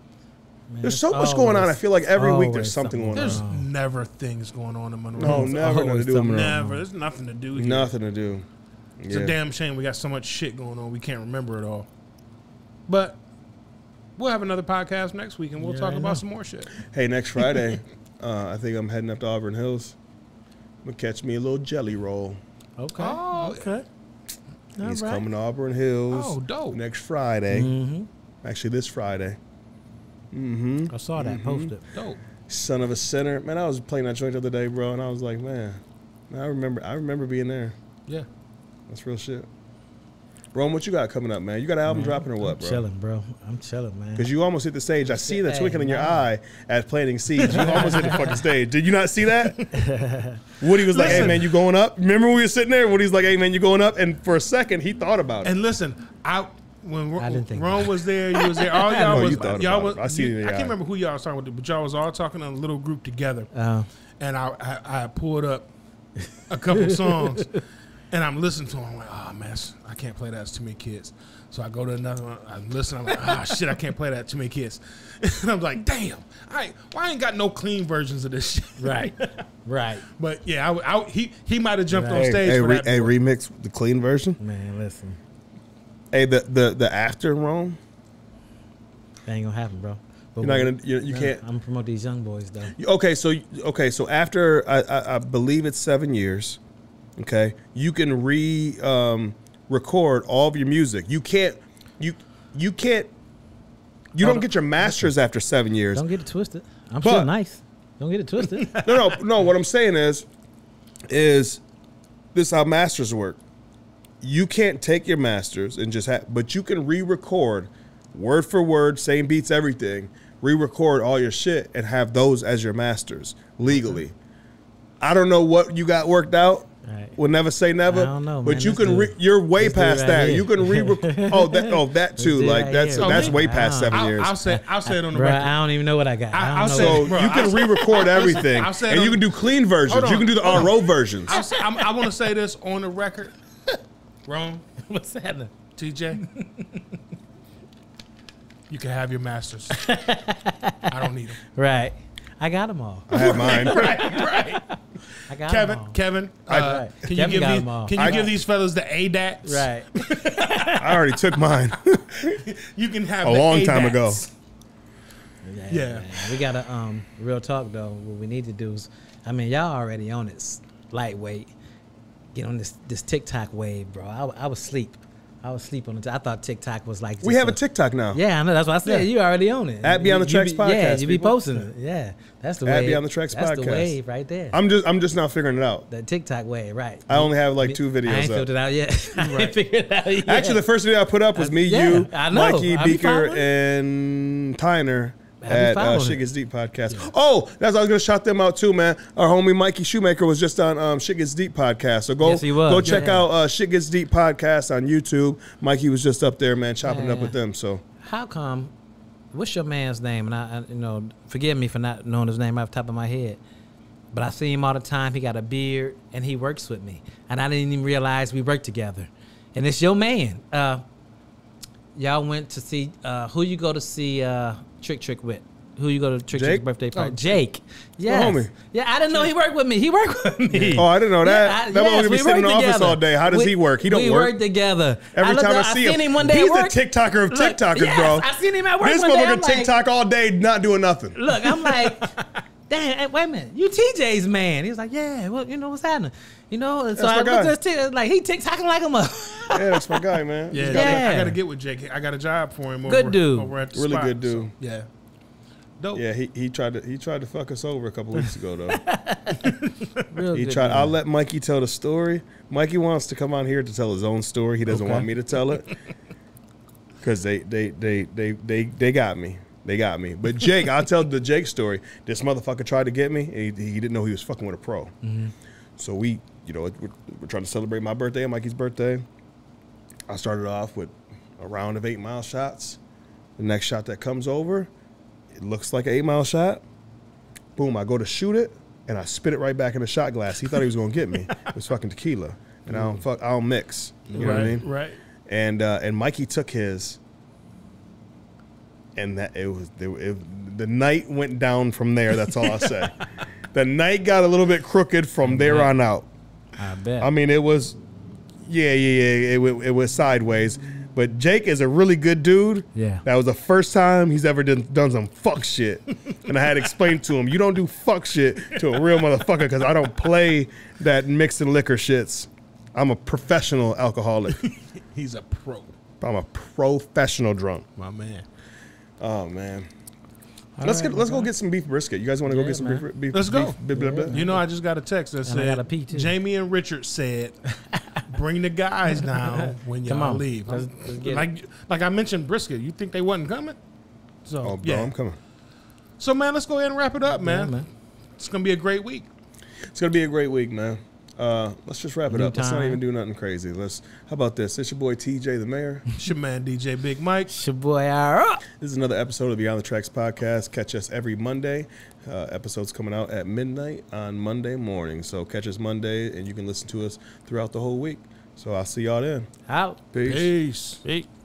Man, there's so much going on. I feel like every week there's something, something going there's on. There's never things going on in Monroe. No, never to do. Never. There's nothing to do here. Nothing to do. Yeah. It's a damn shame we got so much shit going on. We can't remember it all. But we'll have another podcast next week, and we'll yeah, talk about some more shit. Hey, next Friday, uh, I think I'm heading up to Auburn Hills. I'm going to catch me a little jelly roll. Okay. Oh, okay. He's right. coming to Auburn Hills. Oh, dope. Next Friday. Mm-hmm. Actually, this Friday. Mm-hmm. I saw that mm-hmm. posted. Dope. Son of a Sinner, man. I was playing that joint the other day, bro, and I was like, man, I remember. I remember being there. Yeah, that's real shit. Rome, what you got coming up, man? You got an album man, dropping or what, I'm bro? I'm chilling, bro. I'm chilling, man. Because you almost hit the stage. I see hey, that twinkling in your eye at planting seeds. You almost hit the fucking stage. Did you not see that? Woody was listen, like, hey, man, you going up? Remember when we were sitting there? Woody's like, hey, man, you going up? And for a second, he thought about it. And listen, I. When Ron was there, you was there. All y'all was. Y'all was. I, you, I can't remember who y'all was talking with, but y'all was all talking in a little group together. Uh, and I, I, I pulled up a couple songs, and I'm listening to them. I'm like, oh man, I can't play that. It's too many kids. So I go to another one. I listen. I'm like, ah, oh, shit, I can't play that. Too many kids. And I'm like, damn. I ain't, well, I ain't got no clean versions of this shit. Right, right. But yeah, I, I, he he might have jumped right. on stage. Hey, for re, that hey remix the clean version. Man, listen. Hey, the, the, the after Rome? That ain't gonna happen, bro. But you're not gonna, you, you no, can't. I'm gonna promote these young boys, though. Okay, so okay, so after I, I, I believe it's seven years, okay, you can re um, record all of your music. You can't, you you can't, you don't, don't get your masters listen, after seven years. Don't get it twisted. I'm but, still nice. Don't get it twisted. no, no, no. What I'm saying is, is this is how masters work. You can't take your masters and just have, but you can re-record word for word, same beats, everything, re-record all your shit and have those as your masters legally. Okay. I don't know what you got worked out. Right. We'll never say never. I don't know, but man, you can, re you're way let's past right that. Here. You can re-record. oh, that, oh, that too. Like right that's, oh, that's man, way past seven I'll, years. I'll say, I'll say it on the record. I don't even know what I got. I, I don't I'll know say, so bro, you can re-record everything I'll say and on, you can do clean versions. You can do the R O versions. I'll say, I'm, I want to say this on the record. Wrong. What's happening? T J, you can have your masters. I don't need them. Right. I got them all. I have mine. right, right. I got Kevin, them all. Kevin, I, uh, right. can Kevin, you give these, can you I, give these fellas the A DATs? Right. I already took mine. you can have a the long A DATs. Time ago. Yeah. yeah. We got to, um, real talk though. What we need to do is, I mean, y'all already on it, lightweight. Get on this this TikTok wave, bro. I, I was sleep. I was sleep on it. I thought TikTok was like. We have a, a TikTok now. Yeah, I know. That's what I said. Yeah. You already own it. At Beyond the Tracks podcast. Yeah, you be posting it. Yeah, that's the wave. At Beyond the Tracks podcast. That's the wave right there. I'm just I'm just now figuring it out. The TikTok wave, right? I only have like two videos. I ain't figured it out yet. I ain't figured it out yet. Actually, the first video I put up was me, you, Mikey, Beaker, and Tyner. At uh, Shit Gets Deep podcast. Yeah. Oh, that's I was gonna shout them out too, man. Our homie Mikey Shoemaker was just on um, Shit Gets Deep podcast. So go yes, go yeah. check out uh, Shit Gets Deep podcast on YouTube. Mikey was just up there, man, chopping yeah. it up with them. So how come? What's your man's name? And I, I, you know, forgive me for not knowing his name off the top of my head, but I see him all the time. He got a beard and he works with me, and I didn't even realize we worked together. And it's your man. Uh, Y'all went to see uh, who you go to see. Uh, Trick Trick with who you go to Trick Trick's birthday party? Oh, Jake. Yeah, well, yeah. I didn't know he worked with me. He worked with me. Oh, I didn't know that. Yeah, I, that yes, we be sitting in the office all day. How does we, he work? He don't we work. We work together. Every I time I see I him, him one day he's the TikToker of look, TikTokers, yes, bro. I seen him at work. This one day, motherfucker like, TikTok all day, not doing nothing. Look, I'm like, damn. Wait a minute, you T J's man? He was like, yeah. Well, you know what's happening? You know, and so I looked at his like he TikToking like him up. Yeah, that's my guy, man. Yeah, gotta, yeah, I gotta get with Jake. I got a job for him. Over, good dude, over at the really spot, good dude. So, yeah, dope. Yeah, he he tried to he tried to fuck us over a couple weeks ago though. Real he good tried. Man. I'll let Mikey tell the story. Mikey wants to come on here to tell his own story. He doesn't okay. want me to tell it because they they, they they they they they got me. They got me. But Jake, I'll tell the Jake story. This motherfucker tried to get me. And he, he didn't know he was fucking with a pro. Mm-hmm. So we. You know, we're, we're trying to celebrate my birthday and Mikey's birthday. I started off with a round of eight mile shots. The next shot that comes over, it looks like an eight mile shot. Boom, I go to shoot it, and I spit it right back in the shot glass. He thought he was going to get me. It was fucking tequila. And mm. I don't fuck, I don't mix. You right, know what I mean? Right. And, uh, and Mikey took his, and that it was, it, it, the night went down from there. That's all I say. The night got a little bit crooked from there bet. on out. I bet. I mean, it was, yeah, yeah, yeah. It, it, it was sideways. But Jake is a really good dude. Yeah. That was the first time he's ever done, done some fuck shit. And I had explained to him, you don't do fuck shit to a real motherfucker because I don't play that mixed and liquor shits. I'm a professional alcoholic. He's a pro. I'm a professional drunk. My man. Oh, man. All let's right, get, let's go get some beef brisket. You guys want to yeah, go get some man. beef brisket? Let's go. Beef, yeah. blah, blah. You know, I just got a text that and said, Jamie and Richard said, bring the guys now when y'all leave. Let's, let's like, like I mentioned brisket. You think they wasn't coming? So, oh, bro, yeah. I'm coming. So, man, let's go ahead and wrap it up, man. Yeah, man. It's going to be a great week. It's going to be a great week, man. Uh, let's just wrap it New up. Time. Let's not even do nothing crazy. Let's. How about this? It's your boy T J the Mayor. It's your man D J Big Mike. It's your boy Ira. This is another episode of Beyond the Tracks podcast. Catch us every Monday. Uh, episodes coming out at midnight on Monday morning. So catch us Monday, and you can listen to us throughout the whole week. So I'll see y'all then. Out. Peace. Peace. Peace.